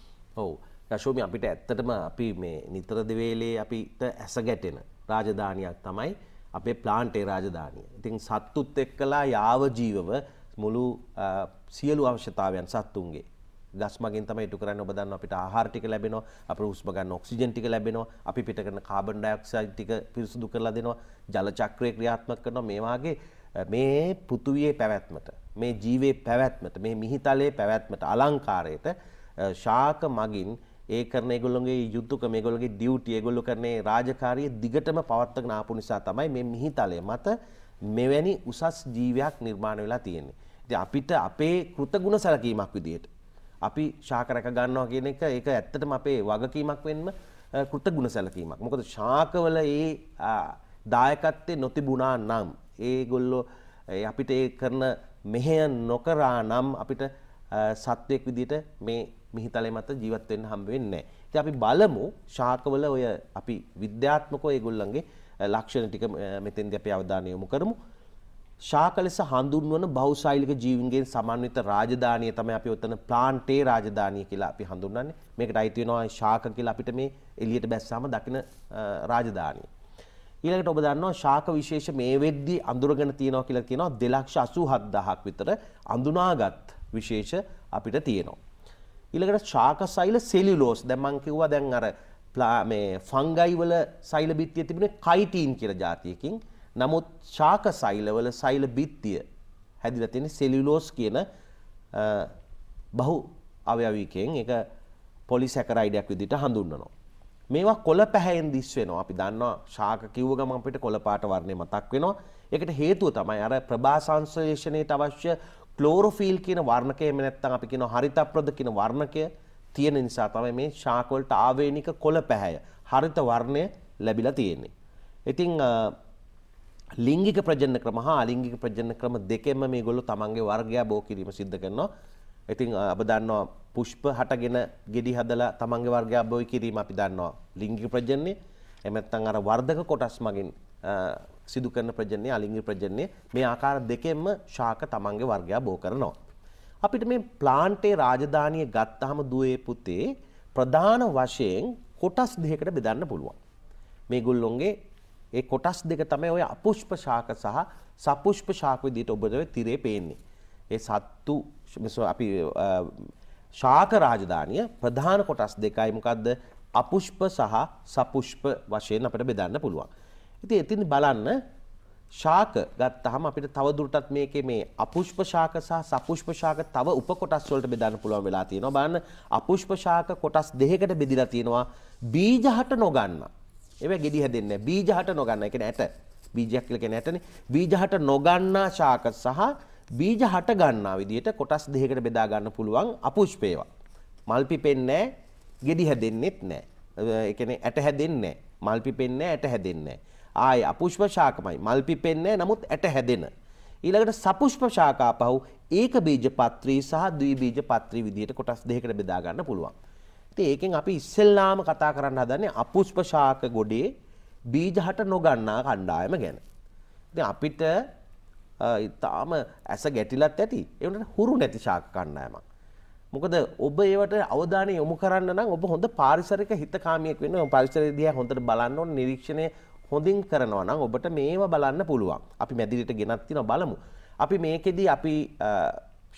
ඔව්. රශෝමි අපිට ඇත්තටම අපි මේ නිතර දෙවේලේ අපිට ඇස ගැටෙන රාජධානියක් තමයි අපේ ප්ලාන්ටේ රාජධානිය. ඉතින් සත්තුත් එක්කලා යාව ජීවව මුළු සියලු අවශ්‍යතාවයන් සත්තුන්ගේ ගස් මගින් තමයි ඉටු කරන්නේ. ඔබ දන්නවා අපිට ආහාර ටික ලැබෙනවා, අපේ හුස්ම ගන්න ඔක්සිජන් ටික ලැබෙනවා, අපි පිට කරන කාබන් ඩයොක්සයිඩ් ටික පිරිසුදු කරලා දෙනවා, ජල චක්‍රය ක්‍රියාත්මක කරනවා. මේ වාගේ මේ පෘථුවියේ පැවැත්මට, මේ ජීවයේ පැවැත්මට, මේ මිහිතලයේ පැවැත්මට, අලංකාරයට ශාක මගින් ඒ කරන ඒගොල්ලෝගේ යුද්ධකම, ඒගොල්ලෝගේ ඩියුටි, ඒගොල්ලෝ කරන්නේ රාජකාරිය දිගටම පවත්වාගෙන ආපු නිසා තමයි මේ මිහිතලය මත මෙවැනි උසස් ජීවයක් නිර්මාණය වෙලා තියෙන්නේ. ඉතින් අපිට අපේ කෘතගුණ සැලකීමක් විදියට අපි ශාක රැක ගන්නවා කියන එක ඒක ඇත්තටම අපේ වගකීමක් වෙන්න කෘතගුණ සැලකීමක්. මොකද ශාකවල ඒ දායකත්වයේ නොතිබුණා නම් ඒගොල්ලෝ අපිට ඒ කරන මෙහෙය නොකරා නම් අපිට සත්වයක් විදිහට මේ මිහිතලේ මත ජීවත් වෙන්න හම්බ වෙන්නේ නැහැ. ඉතින් අපි බලමු ශාකවල ඔය අපි විද්‍යාත්මකව ඒගොල්ලන්ගේ ලක්ෂණ ටික මෙතෙන්දී අපි අවධානය යොමු කරමු. ශාක ලෙස හඳුන්වන බහුශෛලික ජීවීන්ගෙන් සමන්විත රාජධානිය තමයි අපි උතන ප්ලාන්ටේ රාජධානිය කියලා අපි හඳුන්වන්නේ. මේකට අයිති වෙනවා ශාක කියලා අපිට මේ එළියට බැස්සාම දකින රාජධානිය. ඊළඟට ඔබ දන්නවා ශාක විශේෂ මේ වෙද්දී අඳුරගෙන තියනවා කියලා කියනවා දෙලක්ෂ අසූහත් දහසක් විතර අඳුනාගත් විශේෂ අපිට තියෙනවා. ඊළඟට ශාක සෛල සෙලියුලෝස්. දැන් මම කිව්වා දැන් අර මේ ෆංගයි වල සෛල බිත්තිය තිබුණේ කයිටින් කියලා જાතියකින්. නමුත් ශාක සෛලවල සෛල බිත්තිය හැදිලා තියෙන සෙලියුලෝස් කියන බහු අවයවයකින් ඒක පොලිසැකරයිඩයක් විදිහට හඳුන්වනවා. මේවා කොළ පැහැයෙන් දිස් වෙනවා. අපි දන්නවා ශාක කිව්ව ගමන් අපිට කොළ පාට වර්ණය මතක් වෙනවා. ඒකට හේතුව තමයි අර ප්‍රභා සංශ්ලේෂණයට අවශ්‍ය ක්ලෝරොෆිල් කියන වර්ණකය එහෙම නැත්නම් අපි කියනවා හරිතප්‍රද කියන වර්ණකය තියෙන නිසා තමයි මේ ශාක වලට ආවේනික කොළ පැහැය හරිත වර්ණය ලැබිලා තියෙන්නේ. ඉතින් ලිංගික ප්‍රජනන ක්‍රම හා අලිංගික ප්‍රජනන ක්‍රම දෙකෙන්ම මේගොල්ලෝ තමන්ගේ වර්ගය බෝ කිරීම සිද්ධ කරනවා. ඉතින් ඔබ දන්නවා පුෂ්ප හටගෙන ගෙඩි හදලා තමන්ගේ වර්ගය බෝ කිරීම අපි දන්නවා ලිංගික ප්‍රජනනය. එහෙම නැත්නම් අර වර්ධක කොටස් මගින් සිදු කරන ප්‍රජනනය අලිංගික ප්‍රජනනය මේ ආකාර දෙකෙන්ම ශාක තමන්ගේ වර්ගය බෝ කරනවා. අපිට මේ ප්ලාන්ටේ රාජධානිය ගත්තාම දුවේ පුතේ ප්‍රධාන වශයෙන් කොටස් දෙකකට බෙදන්න පුළුවන්. මේගොල්ලොන්ගේ ඒ කොටස් දෙක තමයි ඔය අපුෂ්ප ශාක සහ සපුෂ්ප ශාක විදිහට ඔබට ඔය තිරේ පේන්නේ. ඒ සත්තු අපි ශාක රාජධානිය ප්‍රධාන කොටස් දෙකයි මොකද්ද අපුෂ්ප සහ සපුෂ්ප වශයෙන් අපිට බෙදන්න පුළුවන්. ඉතින් එතින් බලන්න ශාක ගත්තාම අපිට තවදුරටත් මේකේ මේ අපුෂ්ප ශාක සහ සපුෂ්ප ශාක තව උපකොටස් වලට බෙදන්න පුළුවන් වෙලා තියෙනවා. බලන්න අපුෂ්ප ශාක කොටස් දෙකකට බෙදිලා තියෙනවා. බීජ හට නොගන්න ඒවා ගෙඩි හැදෙන්නේ බීජ හට නොගන්න. ඒ කියන්නේ ඇට බීජයක් කියලා කියන්නේ ඇටනේ. බීජ හට නොගන්නා ශාක සහ බීජ හට ගන්නා විදිහට කොටස් දෙකකට බෙදා ගන්න පුළුවන් අපුෂ්පේවා. මල් පිපෙන්නේ නැහැ, ගෙඩි හැදෙන්නෙත් නැහැ. ඒ කියන්නේ ඇට හැදෙන්නේ නැහැ. මල් පිපෙන්නේ නැහැ, ඇට හැදෙන්නේ නැහැ. ආයේ අපුෂ්ප ශාකමයි. මල් පිපෙන්නේ නැහැ නමුත් ඇට හැදෙන. ඊළඟට සපුෂ්ප ශාක ආපහු ඒක බීජ පත්‍රී සහ ද්වි බීජ පත්‍රී විදිහට කොටස් දෙකකට බෙදා ගන්න පුළුවන්. ඉතින් ඒකෙන් අපි ඉස්සෙල්ලාම කතා කරන්න හදන්නේ අපුෂ්ප ශාක ගොඩේ බීජ හට නොගන්නා කණ්ඩායම ගැන. ඉතින් අපිට ඊටාම ඇස ගැටිලත් ඇති ඒ උන්ට හුරු නැති ශාක කණ්ඩායමක්. මොකද ඔබ ඒවට අවධානය යොමු කරන්න නම් ඔබ හොඳ පාරිසරික හිතකාමියෙක් වෙන්න ඕන. පාරිසරය දිහා හොඳට බලන්න ඕන, නිරීක්ෂණය හොඳින් කරනවා නම් ඔබට මේව බලන්න පුළුවන්. අපි මැදිරියට ගෙනත් තිනවා බලමු. අපි මේකෙදී අපි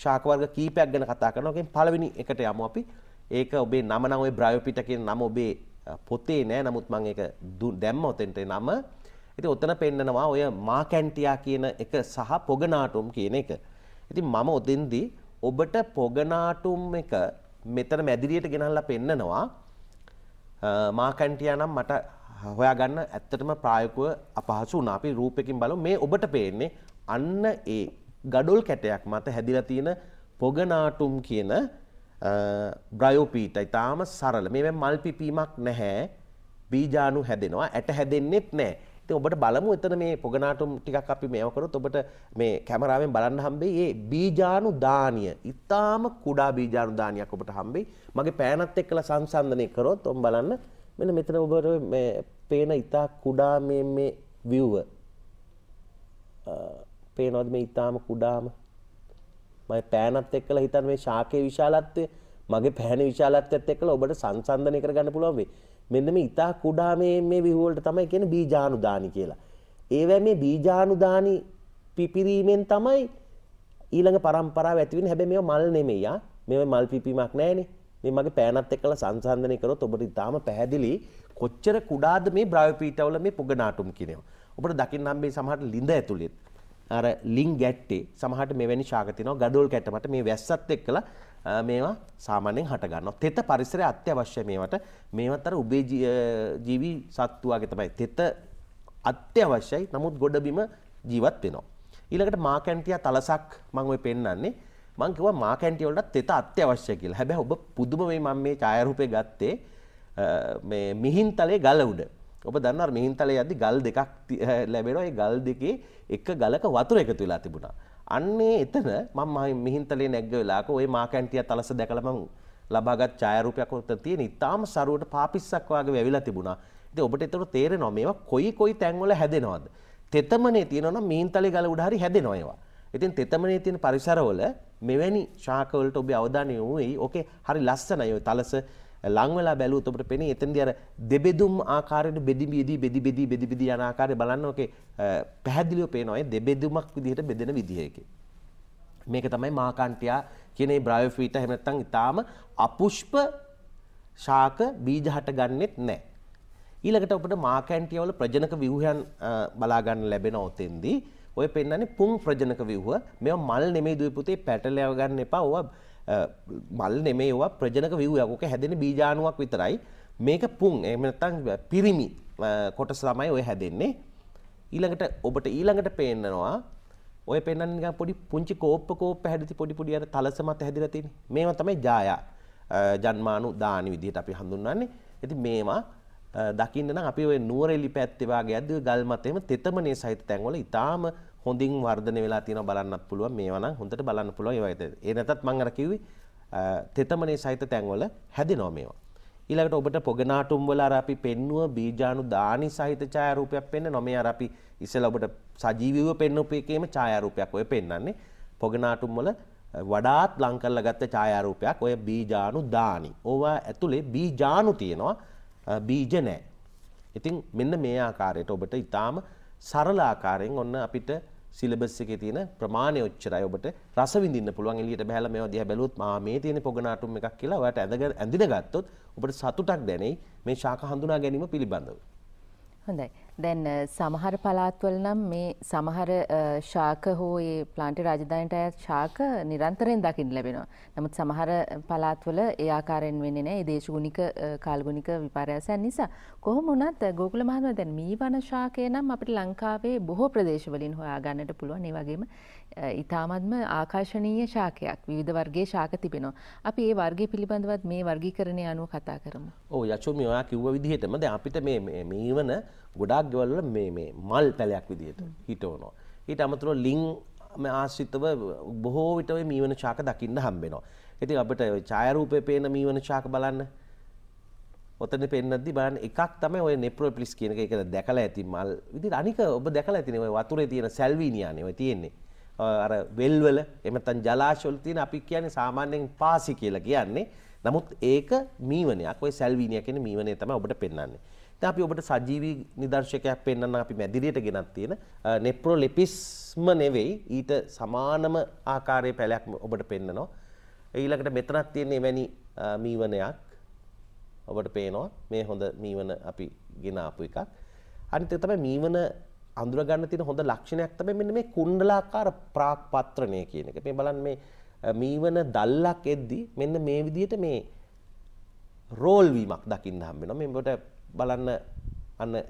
ශාක වර්ග කීපයක් ගැන කතා කරනවා. ඒකෙන් පළවෙනි එකට යමු අපි. ඒක ඔබේ නම නම් ඔය බ්‍රයෝපිටකේ නම ඔබේ පොතේ නෑ. නමුත් මම ඒක දැම්මා උතෙන්ට ඒ නම. ඉතින් ඔතන පෙන්නනවා ඔය මාකැන්ටියා කියන එක සහ පොගනාටුම් කියන එක. ඉතින් මම ඔතෙන්දී ඔබට පොගනාටුම් එක මෙතන මැදිරියට ගෙනල්ලා පෙන්නනවා. මාකැන්ටියා නම් මට හොයාගන්න ඇත්තටම ප්‍රායෝගිකව අපහසු වුණා. අපි රූපයෙන් බලමු. මේ ඔබට පේන්නේ අන්න ඒ ගඩොල් කැටයක් මත හැදිලා තියෙන පොගනාටුම් කියන බ්‍රයෝපීටයි. තාම සරල. මේ වෙන් මල් පිපීමක් නැහැ. බීජාණු හැදෙනවා. ඇට හැදෙන්නෙත් නැහැ. ඉතින් ඔබට බලමු එතන මේ පොගනාටුම් ටිකක් අපි මේව කරොත් ඔබට මේ කැමරාවෙන් බලන්න හම්බෙයි. මේ බීජාණු දානිය. ඊටාම කුඩා බීජාණු දානියක් ඔබට හම්බෙයි. මගේ පෑනත් එක්කලා සංසන්දනය කරොත් ඔබ බලන්න මෙන්න මෙතන ඔබට මේ පේන ඊටා කුඩා මේ මේ view පේනවද මේ ඊටාම කුඩාම මගේ පෑනත් එක්කලා හිතන්න මේ ශාකයේ විශාලත්වය මගේ පෑනේ විශාලත්වයත් එක්කලා ඔබට සංසන්දනය කරගන්න පුළුවන් වෙයි. මෙන්න මේ ඉතා කුඩා මේ මේ විහුවලට තමයි කියන්නේ බීජාණුදානි කියලා. ඒවැ මේ බීජාණුදානි පිපිරීමෙන් තමයි ඊළඟ පරම්පරාව ඇති වෙන්නේ. හැබැයි මේව මල් නෙමෙයි ආ. මේව මල් පිපීමක් නැහැනේ. මේ මගේ පෑනත් එක්කලා සංසන්දනය කරොත් ඔබට ඉතාලම පැහැදිලි කොච්චර කුඩාද මේ බ්‍රයෝපීටවල මේ පොගනාටුම් කියන ඒවා. ඔබට දකින්න හම්බේ සමහරට ලිඳ ඇතුළෙත් අර ලින් ගැට්ටේ සමහරට මෙවැනි ශාක තියෙනවා. ගඩොල් කැටමට මේ වැස්සත් එක්කලා මේවා සාමාන්‍යයෙන් හට ගන්නවා. තෙත පරිසරය අත්‍යවශ්‍යයි මේවට. මේවත් අර උබේ ජීවි සත්තුවාගේ තමයි තෙත අත්‍යවශ්‍යයි. නමුත් ගොඩබිම ජීවත් වෙනවා. ඊළඟට මාකැන්ටියා තලසක් මම ඔය පෙන්නන්නේ. මම කිව්වා මාකැන්ටියා වලට තෙත අත්‍යවශ්‍යයි කියලා. හැබැයි ඔබ පුදුම මේ මම මේ ඡායාරූපේ ගත්තේ මේ මිහින්තලේ ගල උඩ. ඔබ දන්නවා මිහින්තලේ යද්දි ගල් දෙකක් ලැබෙනවා. ඒ ගල් දෙකේ එක ගලක වතුර එකතු වෙලා තිබුණා. අන්නේ එතන මම මිහින්තලේ නැග්ග වෙලාවක ওই මාකැන්ටියා තලස දැකලා මම ලබාගත් ඡායාරූපයක් උත්තර තියෙන. ඊටාම සරුවට පාපිස්සක් වගේ වැවිලා තිබුණා. ඉතින් ඔබට ඒතර තේරෙනවා මේවා කොයි කොයි තැන්වල හැදෙනවද? තෙතමනේ තියෙනවා නම් මිහින්තලේ ගල උඩ හරි හැදෙනවා ඒවා. ඉතින් තෙතමනේ තියෙන පරිසරවල මෙවැනි ශාක වලට ඔබ අවධානය යොමු වෙයි. ඕකේ හරි ලස්සනයි ওই තලස ලං වෙලා බැලුවොත් ඔබට පේන්නේ එතනදී අර දෙබෙදුම් ආකාරයට බෙදි බෙදි බෙදි බෙදි බෙදි බෙදි යන ආකාරය බලන්න. ඕකේ පැහැදිලිව පේනවා ඒ දෙබෙදුමක් විදිහට බෙදෙන විදිහ එකේ. මේක තමයි මාකන්ටියා කියන ඒ බ්‍රයෝෆීටා. එහෙම නැත්නම් ඊටාම අපුෂ්ප ශාක බීජ හට ගන්නෙත් නැහැ. ඊළඟට ඔබට මාකන්ටියා වල ප්‍රජනක ව්‍යුහයන් බලා ගන්න ලැබෙනවා උතෙන්දී. ඔය පෙන්නන්නේ පුං ප්‍රජනක ව්‍යුහ. මේවා මල් නෙමෙයි දුවේ පුතේ පැටලව ගන්න එපා. ඕවා මල් නෙමෙයි ඒවා ප්‍රජනක ව්‍යුහයක්. ඔක හැදෙන්නේ බීජාණුවක් විතරයි. මේක පුං එහෙම නැත්නම් පිරිමි කොටස තමයි ඔය හැදෙන්නේ. ඊළඟට ඔබට ඊළඟට පේන්නනවා ඔය පෙන්නන නිකන් පොඩි පුංචි කෝප්ප කෝප්ප හැදිති පොඩි පොඩි අර තලස මත හැදිලා තියෙන්නේ. මේවා තමයි ජායා ජන්මාණු දානි විදිහට අපි හඳුන්වන්නේ. ඉතින් මේවා දකින්න නම් අපි ඔය නුවරඑලි පැත්තේ වාගේ යද්දී ගල් මත එහෙම තෙතමනේ සහිත තැන්වල ඊටාම හොඳින් වර්ධනය වෙලා තියෙනවා බලන්නත් පුළුවන්. මේවා නම් හොඳට බලන්න පුළුවන්. ඒ වගේ ඒ නැතත් මම අර කිව්වේ තෙතමනේ සහිත තැන්වල හැදෙනවා මේවා. ඊළඟට ඔබට පොගනාටුම් වල අර අපි පෙන්නුව බීජාණු දානි සහිත ඡායාරූපයක් පෙන්නනවා. මේ අර අපි ඉස්සෙල්ලා ඔබට සජීවීව පෙන්වපු එකේම ඡායාරූපයක් ඔය පෙන්නන්නේ. පොගනාටුම් වල වඩාත් ලං කරලා ගත්ත ඡායාරූපයක් ඔය බීජාණු දානි. ඕවා ඇතුලේ බීජාණු තියෙනවා බීජ නැහැ. ඉතින් මෙන්න මේ ආකාරයට ඔබට ඊටාම සරල ආකාරයෙන් ඔන්න අපිට සිලබස් එකේ තියෙන ප්‍රමාණය ඔච්චරයි. ඔබට රස විඳින්න පුළුවන්. එළියට බහැලා මේවා දිහා බැලුවොත් මා මේ තියෙන පොගනාටුම් එකක් කියලා ඔයාට ඇඳගෙන ඇඳින ගත්තොත් ඔබට සතුටක් දැනෙයි මේ ශාක හඳුනා ගැනීම පිළිබඳව. හොඳයි. දැන් සමහර පළාත්වල නම් මේ සමහර ශාක හෝ ඒ ප්ලාන්ටේ රාජධානියට අයත් ශාක නිරන්තරයෙන් දකින්න ලැබෙනවා. නමුත් සමහර පළාත්වල ඒ ආකාරයෙන් වෙන්නේ නැහැ. ඒ දේශගුණික කාලගුණික විපර්යාසයන් නිසා. කොහොම වුණත් ගෝකුල මහත්මයා දැන් මී වන ශාකය නම් අපිට ලංකාවේ බොහෝ ප්‍රදේශවලින් හොයා ගන්නට පුළුවන්. ඒ වගේම ඉතාමත්ම ආකර්ශනීය ශාකයක් විවිධ වර්ගයේ ශාක තිබෙනවා. අපි ඒ වර්ගය පිළිබඳවත් මේ වර්ගීකරණය අනුව කතා කරමු. ඔව් යචෝ මේ ඔයා කිව්ව විදිහටම දැන් අපිට මේ මේවන ගොඩාක් ගෙවල් වල මේ මේ මල් පැලයක් විදිහට හිටවනවා. ඊට අමතරව ලිං ආශ්‍රිතව බොහෝ විට ඔය මේවන ශාක දකින්න හම්බ වෙනවා. ඉතින් අපිට ඡායාරූපයේ පේන මේවන ශාක බලන්න ඔතන පෙන්නද්දි බලන්න එකක් තමයි ඔය නෙප්‍රොපොලිස් කියන එක. ඒක දැකලා ඇති මල් විදිහට. අනික ඔබ දැකලා ඇතිනේ ඔය වතුරේ තියෙන සල්විනියානේ ඔය තියෙන්නේ. අර වෙල් වල එහෙම නැත්නම් ජලාශවල තියෙන අපි කියන්නේ සාමාන්‍යයෙන් පාසි කියලා කියන්නේ. නමුත් ඒක මීවණයක්. ඔය සල්විනියා කියන මීවණේ තමයි ඔබට පෙන්වන්නේ. දැන් අපි ඔබට සජීවී නිදර්ශකයක් පෙන්වන්න අපි මැදිරියට ගෙනත් තියෙන නෙප්‍රොලිපිස්ම නෙවෙයි ඊට සමානම ආකාරයේ පැලයක් ඔබට පෙන්වනවා. ඊළඟට මෙතනක් තියෙන එවැනි මීවණයක් ඔබට පේනවා. මේ හොඳ මීවන අපි ගෙන ආපු එකක්. අනිත් එක තමයි මීවන අඳුර ගන්න තියෙන හොඳ ලක්ෂණයක් තමයි මෙන්න මේ කුණ්ඩලාකාර ප්‍රාක්පත්‍රණය කියන එක. මේ බලන්න මේ මීවන දැල්ලක් එද්දි මෙන්න මේ විදිහට මේ රෝල් වීමක් දකින්න හම්බ වෙනවා. මේ ඔබට බලන්න අන්න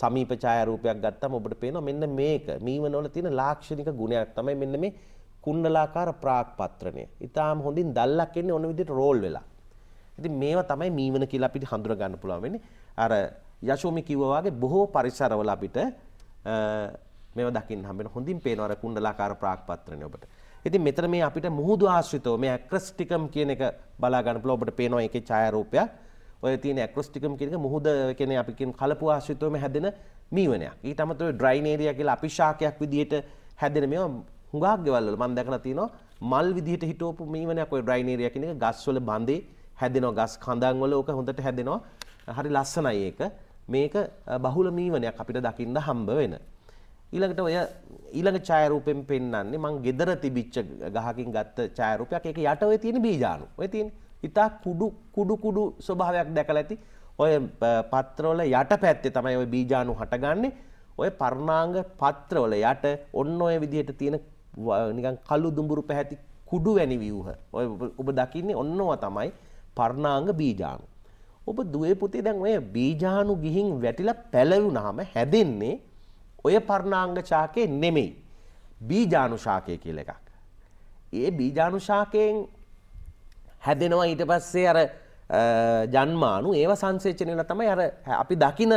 සමීප ඡායා රූපයක් ගත්තාම ඔබට පේනවා මෙන්න මේක මීවන වල තියෙන ලාක්ෂණික ගුණයක් තමයි මෙන්න මේ කුණ්ඩලාකාර ප්‍රාක්පත්‍රණය. ඊටාම හොඳින් දැල්ලක් එන්නේ ඔන්න විදිහට රෝල් වෙලා. ඉතින් මේවා තමයි මීවන කියලා අපිට හඳුනා ගන්න පුළුවන් වෙන්නේ. අර යශෝමි කිව්වා වගේ බොහෝ පරිසරවල අපිට මේවා දකින්න හම්බ වෙන. හොඳින් පේනවා අර කුණ්ඩලාකාර ප්‍රාක්පත්‍රණය ඔබට. ඉතින් මෙතන මේ අපිට මුහුදු ආශ්‍රිතව මේ ඇක්‍රොස්ටිකම් කියන එක බලා ගන්න පුළුවන්. ඔබට පේනවා ඒකේ ඡායාරූපයක්. ඔය තියෙන ඇක්‍රොස්ටිකම් කියන එක මුහුද කියන්නේ අපි කියන කලපුව ආශ්‍රිතවම හැදෙන මීවනයක්. ඊට අමතරව ඩ්‍රයින් ඒරියා කියලා අපි ශාකයක් විදිහට හැදෙන මේවා හුඟක් ගෙවල් වල මම දැකලා තියෙනවා. මල් විදිහට හිටවපු මීවනයක් ඔය ඩ්‍රයින් ඒරියා කියන එක ගස්වල බඳේ හැදෙනවා. ගස් කඳන් වල ඕක හොඳට හැදෙනවා. හරි ලස්සනයි ඒක. මේක බහුල මීවනයක් අපිට දකින්න හම්බ වෙන. ඊළඟට ඔය ඊළඟ ඡායාරූපයෙන් පෙන්නන්නේ මං gedara තිබිච්ච ගහකින් ගත්ත ඡායාරූපයක්. ඒක යට ඔය තියෙන බීජාණු. ඔය තියෙන ඉතා කුඩු කුඩු කුඩු ස්වභාවයක් දැකලා ඇති. ඔය පත්‍රවල යට පැත්තේ තමයි ඔය බීජාණු හටගන්නේ. ඔය පර්ණාංග පත්‍රවල යට ඔන්න ඔය විදිහට තියෙන නිකන් කළු දුඹුරු පැහැති කුඩු වැනි ව්‍යුහ. ඔය ඔබ දකින්නේ ඔන්නවා තමයි පර්ණාංග බීජාණු. ඔබ දුවේ පුතේ දැන් ඔය බීජාණු ගිහින් වැටිලා පැලවුනහම හැදෙන්නේ ඔය පර්ණාංග ශාකේ නෙමෙයි. බීජාණු ශාකය කියලා එකක්. ඒ බීජාණු ශාකයෙන් හැදෙනවා ඊට පස්සේ අර ජන්මාණු ඒව සංසේචනය වෙලා තමයි අර අපි දකින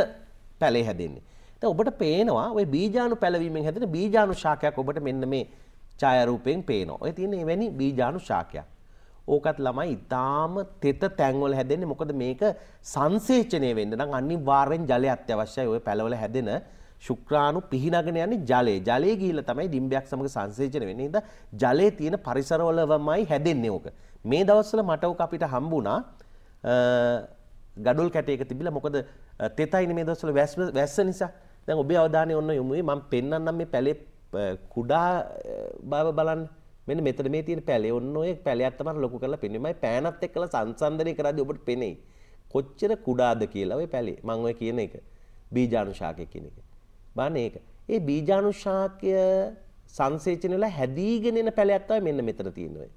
පැලේ හැදෙන්නේ. දැන් ඔබට පේනවා ඔය බීජාණු පැලවීමෙන් හැදෙන බීජාණු ශාකයක් ඔබට මෙන්න මේ ඡායාරූපයෙන් පේනවා. ඔය තියෙන එවැනි බීජාණු ශාකයක්. ඕකත් ළමයි ඉතාම තෙත තැන්වල හැදෙන්නේ. මොකද මේක සංසේචනය වෙන්න නම් අනිවාර්යෙන් ජලය අත්‍යවශ්‍යයි. ඔය පැලවල හැදෙන ශුක්‍රාණු පිහිනගෙන යන්නේ ජලයේ. ජලයේ ගිහිල්ලා තමයි ඩිම්බයක් සමග සංසේචනය වෙන්නේ. ඉතින් ජලයේ තියෙන පරිසරවලමයි හැදෙන්නේ ඕක. මේ දවස්වල මට ඕක අපිට හම්බුණා gadol කැටයක තිබිලා. මොකද තෙතයිනේ මේ දවස්වල වැස්ස නිසා. දැන් ඔබේ අවධානය ඔන්න යොමු වෙයි. මම පෙන්වන්නම් මේ පැලේ කුඩා බව බලන්න. මෙන්න මෙතන මේ තියෙන පැලේ ඔන්න ඔය පැලයක් තමයි ලොකු කරලා පෙන්වන්නේ. මම පෑනත් එක්කලා සංසන්දනය කරද්දී ඔබට පෙනේ කොච්චර කුඩාද කියලා ඔය පැලේ. මම ඔය කියන එක බීජාණු ශාකය කියන එක. බලන්න ඒක. ඒ බීජාණු ශාකය සංසේචන වෙලා හැදීගෙන එන පැලයක් තමයි මෙන්න මෙතන තියෙන්නේ.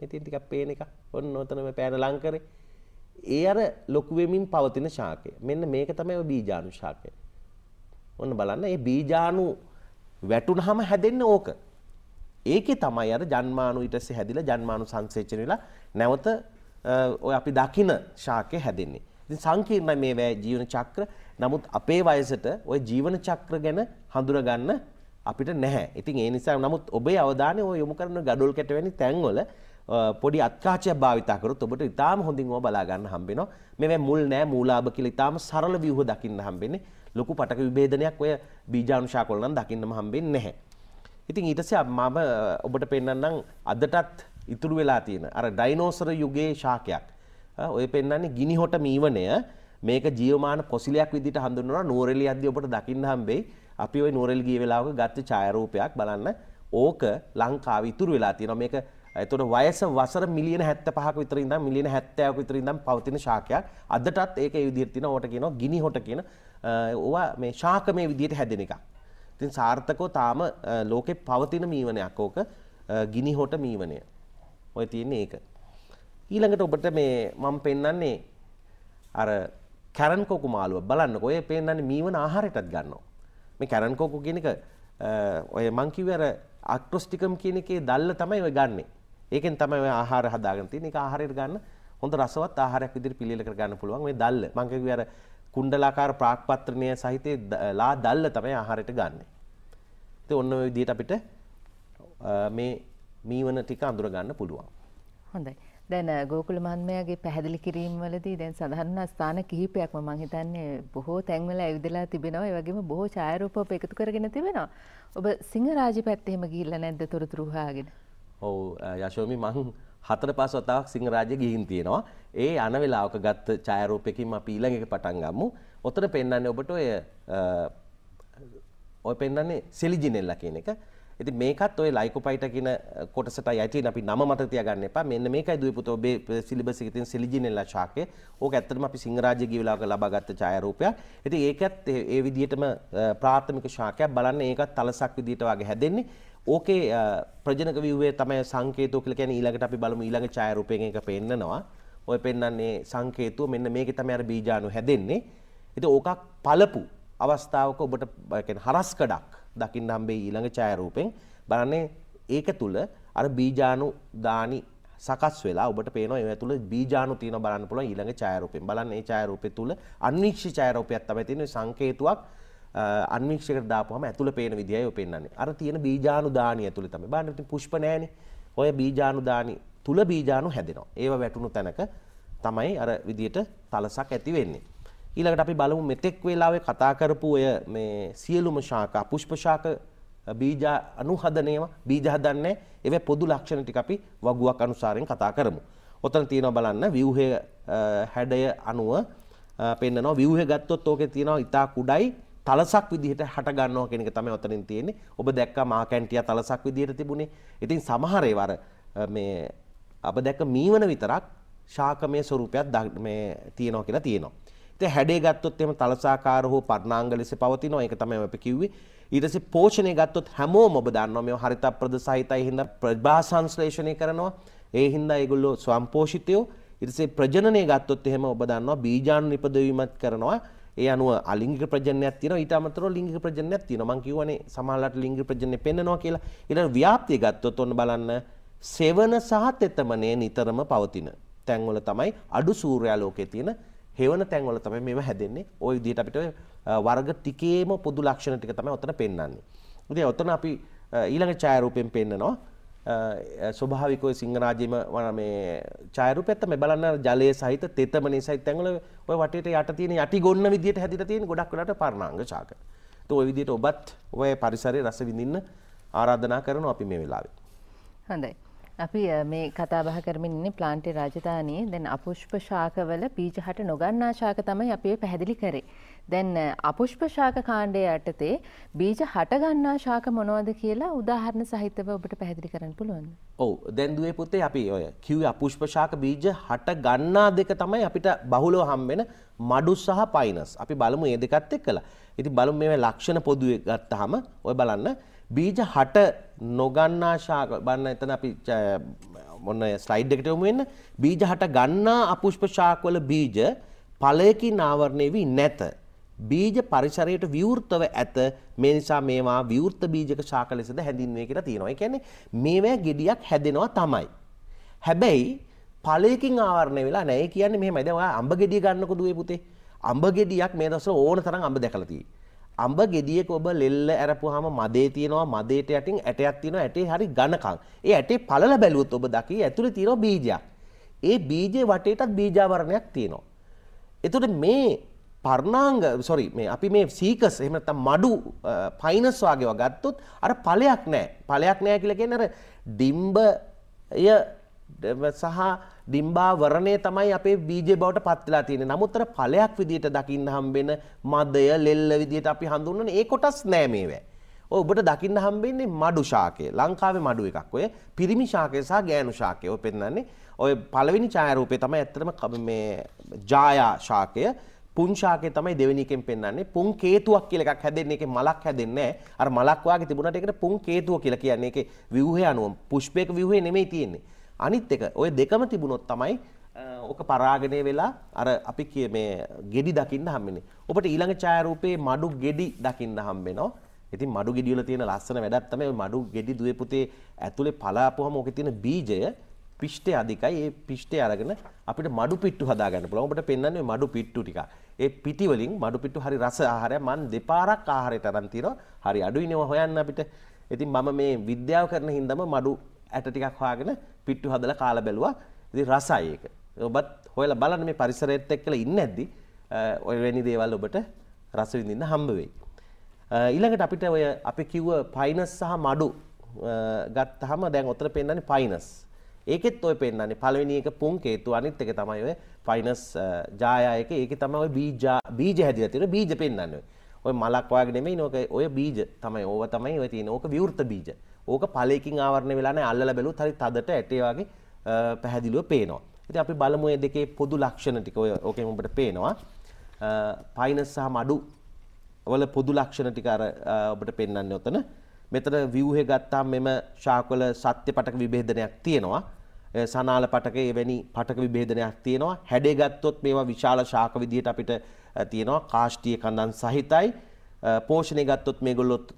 මේ තියෙන ටිකක් පේන එක. ඔන්න ඔතන මේ පෑන ලං කරේ. ඒ අර ලොකු වෙමින් පවතින ශාකය. මෙන්න මේක තමයි ඔය බීජාණු ශාකය. ඔන්න බලන්න මේ බීජාණු වැටුනහම හැදෙන්නේ ඕක. ඒකේ තමයි අර ජන්මාණු ඊට පස්සේ හැදිලා ජන්මාණු සංසේචන වෙලා නැවත ඔය අපි දකින ශාකය හැදෙන්නේ. ඉතින් සංකීර්ණයි මේ ජීවන චක්‍ර. නමුත් අපේ වයසට ඔය ජීවන චක්‍ර ගැන හඳුනා ගන්න අපිට නැහැ. ඉතින් ඒ නිසා නමුත් ඔබේ අවධානය ඔය යොමු කරන gadol කැට වැනි තැන්වල පොඩි අත්කාචයක් භාවිතා කරොත් ඔබට ඉතාලම හොඳින් ඕවා බලා ගන්න හම්බ වෙනවා. මේවා මුල් නැහැ මූලාභ කියලා ඉතාලම සරල ව්‍යුහ දකින්න හම්බෙන්නේ. ලොකු පටක විභේදනයක් ඔය බීජාණුශාකවල නම් දකින්නම හම්බෙන්නේ නැහැ. ඉතින් ඊට පස්සේ මම ඔබට පෙන්නන්නම් අදටත් ඉතුරු වෙලා තියෙන අර ඩයිනෝසර යුගයේ ශාකයක්. ඔය පෙන්නන්නේ ගිනිහොට මීවනය. මේක ජීවමාන පොසිලයක් විදිහට හඳුන්වනවා. නූරෙලියද්දී ඔබට දකින්න හම්බෙයි. අපි ওই නූරෙල් ගිය වෙලාවක ගත්ත ඡායාරූපයක් බලන්න. ඕක ලංකාවේ ඉතුරු වෙලා තියෙනවා. මේක එතකොට වයස වසර මිලියන හැත්තෑ පහක විතර ඉඳන් මිලියන හැත්තෑක විතර ඉඳන් පවතින ශාකයක්. අදටත් ඒක ඒ විදිහට තියෙනවා. ඕකට කියනවා ගිනිහොට කියන. ඕවා මේ ශාකමය විදිහට හැදෙන එකක්. ඉතින් සාර්ථකව තාම ලෝකේ පවතින මීවනයක් ඕක ගිනිහොට මීවනය. ඔය තියෙන්නේ ඒක. ඊළඟට ඔබට මේ මම පෙන්නන්නේ අර කැරන් කොකු මාළුව බලන්නකෝ. ඔය පෙන්නන්නේ මීවන ආහාරයටත් ගන්නවා. මේ කැරන් කොකු කියන එක ඔය මං කිව්වේ අර ඇක්ටොස්ටිකම් කියන එකේ දැල්ල තමයි ඔය ගන්නෙ. ඒකෙන් තමයි ඔය ආහාර හදාගෙන තියෙන්නේ. ඒක ආහාරයට ගන්න හොඳ රසවත් ආහාරයක් විදිහට පිළියෙල කර ගන්න පුළුවන් මේ දැල්ල. මං කිව්වේ අර කුණ්ඩලාකාර ප්‍රාක්පත්‍රණය සහිත ලා දැල්ල තමයි ආහාරයට ගන්නෙ. ඉතින් ඔන්න ඔය විදිහට අපිට මේ මීවන ටික අඳුර ගන්න පුළුවන්. හොඳයි. දැන් ගෝකුල මහත්මයාගේ පැහැදිලි කිරීම වලදී දැන් සඳහන් ස්ථාන කිහිපයක්ම මම හිතන්නේ බොහෝ තැන්වල ඇවිදලා තිබෙනවා. ඒ වගේම බොහෝ ඡායාරූප ඔබ එකතු කරගෙන තිබෙනවා. ඔබ සිංහරාජි පැත්තේ එහෙම ගිහිල්ලා නැද්ද තොරතුරු හොයාගෙන? ඔව් යශෝමි මම හතර පහ වතාවක් සිංහරාජිය ගිහින් තියෙනවා. ඒ අන වේලාවක ගත්ත ඡායාරූපයකින් අපි ඊළඟ එක පටන් ගමු. ඔතන පෙන්වන්නේ ඔබට ඔය ඔය පෙන්වන්නේ සෙලිජිනෙල්ලා කියන එක. ඉතින් මේකත් ඔය ලයිකෝපයිටා කියන කොටසටයි ඇති. අපි නම මත තියාගන්න එපා. මෙන්න මේකයි දුවේ පුතෝ ඔබේ සිලබස් එකේ තියෙන සෙලිජිනෙල්ලා ශාකය. ඕක ඇත්තටම අපි සිංහරාජ්‍ය ගිවිලාවක ලබාගත් ඡායාරූපයක්. ඉතින් ඒකත් ඒ විදිහටම ප්‍රාථමික ශාකයක් බලන්න. ඒකත් තලසක් විදිහට වගේ හැදෙන්නේ. ඕකේ ප්‍රජනක ව්‍යුවේ තමයි සංකේතෝ කියලා කියන්නේ. ඊළඟට අපි බලමු ඊළඟ ඡායාරූපයෙන් එක පෙන්නනවා. ඔය පෙන්නන්නේ සංකේතෝ. මෙන්න මේකේ තමයි අර බීජාණු හැදෙන්නේ. ඉතින් ඕකක් පළපු අවස්ථාවක ඔබට කියන්නේ හරස්කඩක් දකින්න හම්බේ ඊළඟ ඡායාරූපෙන්. බලන්නේ ඒක තුල අර බීජාණු දානි සකස් වෙලා ඔබට පේනවා ඒ තුල බීජාණු තියෙනවා බලන්න පුළුවන් ඊළඟ ඡායාරූපෙන්. බලන්න මේ ඡායාරූපය තුල අන්වීක්ෂ ඡායාරූපයක් තමයි තියෙන්නේ. සංකේතුවක් අන්වීක්ෂයකට දාපුවාම ඇතුළ පේන විදියයි ඔය පෙන්වන්නේ. අර තියෙන බීජාණු දානි ඇතුළේ තමයි බලන්න. ඉතින් පුෂ්ප නැහැනේ. ඔය බීජාණු දානි තුල බීජාණු හැදෙනවා. ඒව වැටුණු තැනක තමයි අර විදියට තලසක් ඇති වෙන්නේ. ඊළඟට අපි බලමු මෙතෙක් වේලාවේ කතා කරපු ඔය මේ සියලුම ශාකා පුෂ්ප ශාක බීජ අනුහදනේම බීජ හදන්නේ ඒවේ පොදු ලක්ෂණ ටික අපි වගුවක් අනුසාරයෙන් කතා කරමු. ඔතන තියෙනවා බලන්න ව්‍යුහයේ හැඩය අනුව පෙන්නනවා. ව්‍යුහය ගත්තොත් ඕකේ තියෙනවා ඉතා කුඩයි තලසක් විදිහට හට ගන්නවා කියන එක තමයි ඔතනින් තියෙන්නේ. ඔබ දැක්කා මාකැන්ටියා තලසක් විදිහට තිබුණේ. ඉතින් සමහර ඒවා අර මේ අප දැක්ක මීවන විතරක් ශාකමය ස්වරූපයක් මේ තියෙනවා කියලා තියෙනවා. ඉතින් හැඩය ගත්තොත් එහෙම තලසාකාර හෝ පර්ණාංග ලෙස පවතිනවා. ඒක තමයි අපි කිව්වේ. ඊට පස්සේ පෝෂණය ගත්තොත් හැමෝම ඔබ දන්නවා මේව හරිත ප්‍රදසහිතයි. හින්දා ප්‍රභා සංශ්ලේෂණය කරනවා. ඒ හින්දා ඒගොල්ලෝ ස්වම්පෝෂිතයෝ. ඊට පස්සේ ප්‍රජනනය ගත්තොත් එහෙම ඔබ දන්නවා බීජාණු නිපදවීමක් කරනවා. ඒ අනුව අලිංගික ප්‍රජනනයක් තියෙනවා. ඊට අමතරව ලිංගික ප්‍රජනනයක් තියෙනවා. මම කියවනේ සමහරලාට ලිංගික ප්‍රජනනය පෙන්නනවා කියලා. ඊළඟ ව්‍යාප්තිය ගත්තොත් ඔන්න බලන්න සෙවන සහ තෙතමනේ නිතරම පවතින තැන්වල තමයි අඩු සූර්යාලෝකයේ තියෙන හේවන තැන්වල තමයි මේව හැදෙන්නේ. ওই විදිහට අපිට වර්ග ටිකේම පොදු ලක්ෂණ ටික තමයි ඔතන පෙන්වන්නේ. ඉතින් ඔතන අපි ඊළඟ ඡායාරූපයෙන් පෙන්නනවා. ස්වභාවිකව සිංහරාජයේම මේ ඡායාරූපය තමයි බලන්න ජලයේ සහිත තෙතමනේ සහිත තැන්වල ওই වටේට යට තියෙන යටි ගොන්න විදිහට හැදිලා තියෙන ගොඩක් වෙලාට පර්ණාංග ශාක. ඉතින් ওই විදිහට ඔබත් ඔය පරිසරයේ රස විඳින්න ආරාධනා කරනවා අපි මේ වෙලාවේ. හොඳයි. අපි මේ කතා බහ කරමින් ඉන්නේ ප්ලාන්ටේ රාජධානියේ. දැන් අපුෂ්ප ශාකවල බීජ හට නොගන්නා ශාක තමයි අපි පැහැදිලි කරේ. දැන් අපුෂ්ප ශාක කාණ්ඩය යටතේ බීජ හට ගන්නා ශාක මොනවද කියලා උදාහරණ සහිතව ඔබට පැහැදිලි කරන්න පුළුවන්ද? ඔව්. දැන් දුවේ පුතේ අපි ඔය කිව්වේ අපුෂ්ප ශාක බීජ හට ගන්නා දෙක තමයි අපිට බහුලව හම්බෙන මඩු සහ පයිනස්. අපි බලමු මේ දෙකත් එක්කලා. ඉතින් බලමු මේවා ලක්ෂණ පොදුවේ ගත්තාම ඔය බලන්න බීජ හට නොගන්නා ශාක බලන්න. එතන අපි මොන ස්ලයිඩ් එකට යමු වෙන බීජ හට ගන්නා අපුෂ්ප ශාකවල බීජ ඵලයකින් ආවරණය වී නැත. බීජ පරිසරයට විවෘතව ඇත. මේ නිසා මේවා විවෘත බීජක ශාක ලෙසද හැඳින්වේ කියලා තියෙනවා. ඒ කියන්නේ මේවැ ගෙඩියක් හැදෙනවා තමයි. හැබැයි ඵලයකින් ආවරණය වෙලා නැහැ. ඒ කියන්නේ මෙහෙමයි. දැන් ඔයා අඹ ගෙඩිය ගන්නකො දුවේ පුතේ. අඹ ගෙඩියක් මේ දවස්වල ඕන තරම් අඹ දැකලා තියෙනවා. අඹ ගෙඩියක ඔබ ලෙල්ල ඇරපුවාම මදේ තියෙනවා. මදේට යටින් ඇටයක් තියෙනවා. ඇටේ හරි ඝනකම්. ඒ ඇටේ පළල බැලුවොත් ඔබ දකි ඇතුලේ තියෙනවා බීජයක්. ඒ බීජේ වටේටත් බීජාවරණයක් තියෙනවා. එතකොට මේ පර්ණාංග sorry මේ අපි මේ සීකස් එහෙම නැත්නම් මඩු ෆයිනස් වගේව ගත්තොත් අර ඵලයක් නැහැ. ඵලයක් නැහැ කියලා කියන්නේ අර ඩිම්බය සහ ඩිම්බාවරණය තමයි අපේ බීජේ බවට පත් වෙලා තියෙන්නේ. නමුත් අර ඵලයක් විදියට දකින්න හම්බෙන මදය ලෙල්ල විදියට අපි හඳුන්වන්නේ ඒ කොටස් නෑ මේවැ. ඔය ඔබට දකින්න හම්බෙන්නේ මඩු ශාකය. ලංකාවේ මඩු එකක්. ඔය පිරිමි ශාකය සහ ගෑනු ශාකය. ඔය පෙන්නන්නේ ඔය පළවෙනි ඡායාරූපේ තමයි ඇත්තටම මේ ජායා ශාකය. පුන් ශාකය තමයි දෙවෙනි එකෙන් පෙන්නන්නේ. පුන් කේතුවක් කියලා එකක් හැදෙන්නේ. ඒකේ මලක් හැදෙන්නේ නැහැ. අර මලක් වාගේ තිබුණාට ඒකට පුන් කේතුව කියලා කියන්නේ. ඒකේ ව්‍යුහය අනුව පුෂ්පයක ව්‍යුහය නෙමෙයි තියෙන්නේ. අනිත් එක ඔය දෙකම තිබුණොත් තමයි ඔක පරාගණය වෙලා අර අපි කිය මේ ගෙඩි දකින්න හම්බෙන්නේ. ඔබට ඊළඟ ඡායාරූපේ මඩු ගෙඩි දකින්න හම්බෙනවා. ඉතින් මඩු ගෙඩි වල තියෙන ලස්සන වැඩක් තමයි ඔය මඩු ගෙඩි දුවේ පුතේ ඇතුලේ පලාපුවම ඔකේ තියෙන බීජය පිෂ්ඨය අධිකයි. ඒ පිෂ්ඨය අරගෙන අපිට මඩු පිට්ටු හදා ගන්න පුළුවන්. ඔබට පෙන්වන්නේ මඩු පිට්ටු ටික. ඒ පිටි වලින් මඩු පිට්ටු හරි රස ආහාරයක්. මන් දෙපාරක් ආහාරයට අරන් තිනවා. හරි අඩුයි නේ හොයන්න අපිට. ඉතින් මම මේ විද්‍යාව කරන හින්දාම මඩු ඇට ටිකක් හොයාගෙන පිට්ටු හදලා කාලා බැලුවා. රසයක ඔබත් හොයලා බලන්න මේ පරිසරයේත් එක්කලා ඉන්නේ නැද්දි ඔය වෙනි දේවල් ඔබට රස විඳින්න හම්බ වෙයි. ඊළඟට අපිට ඔය අපි කිව්ව පයිනස් සහ මඩු ගත්තාම දැන් උතර පෙන්නන්නේ පයිනස්. ඒකෙත් ඔය පෙන්නන්නේ පළවෙනි එක පුංකේතු අනිත් එක තමයි ඔය පයිනස් ජායා එක. ඒකේ තමයි ඔය බීජ බීජ හැදිලා තියෙන බීජ පෙන්නන්නේ. ඔය මලක් වගේ නෙමෙයි නෝක ඔය බීජ තමයි ඕව තමයි ඔය තියෙන. ඕක විවෘත බීජ. ඕක ඵලයකින් ආවරණය වෙලා නැහැ. අල්ලලා බැලුවොත් හරි තදට ඇටේ වගේ පැහැදිලිව පේනවා. ඉතින් අපි බලමු මේ දෙකේ පොදු ලක්ෂණ ටික ඔය ඕකෙන් ඔබට පේනවා. පයිනස් සහ මඩු වල පොදු ලක්ෂණ ටික අර ඔබට පෙන්වන්නේ ඔතන. මෙතන ව්‍යුහේ ගත්තාම මෙම ශාකවල සත්‍ය පටක විභේදනයක් තියෙනවා. සනාල පටකේ එවැනි පටක විභේදනයක් තියෙනවා. හැඩේ ගත්තොත් මේවා විශාල ශාක විදියට අපිට තියෙනවා. කාෂ්ඨීය කඳන් සහිතයි. පෝෂණය ගත්තොත් මේගොල්ලොත්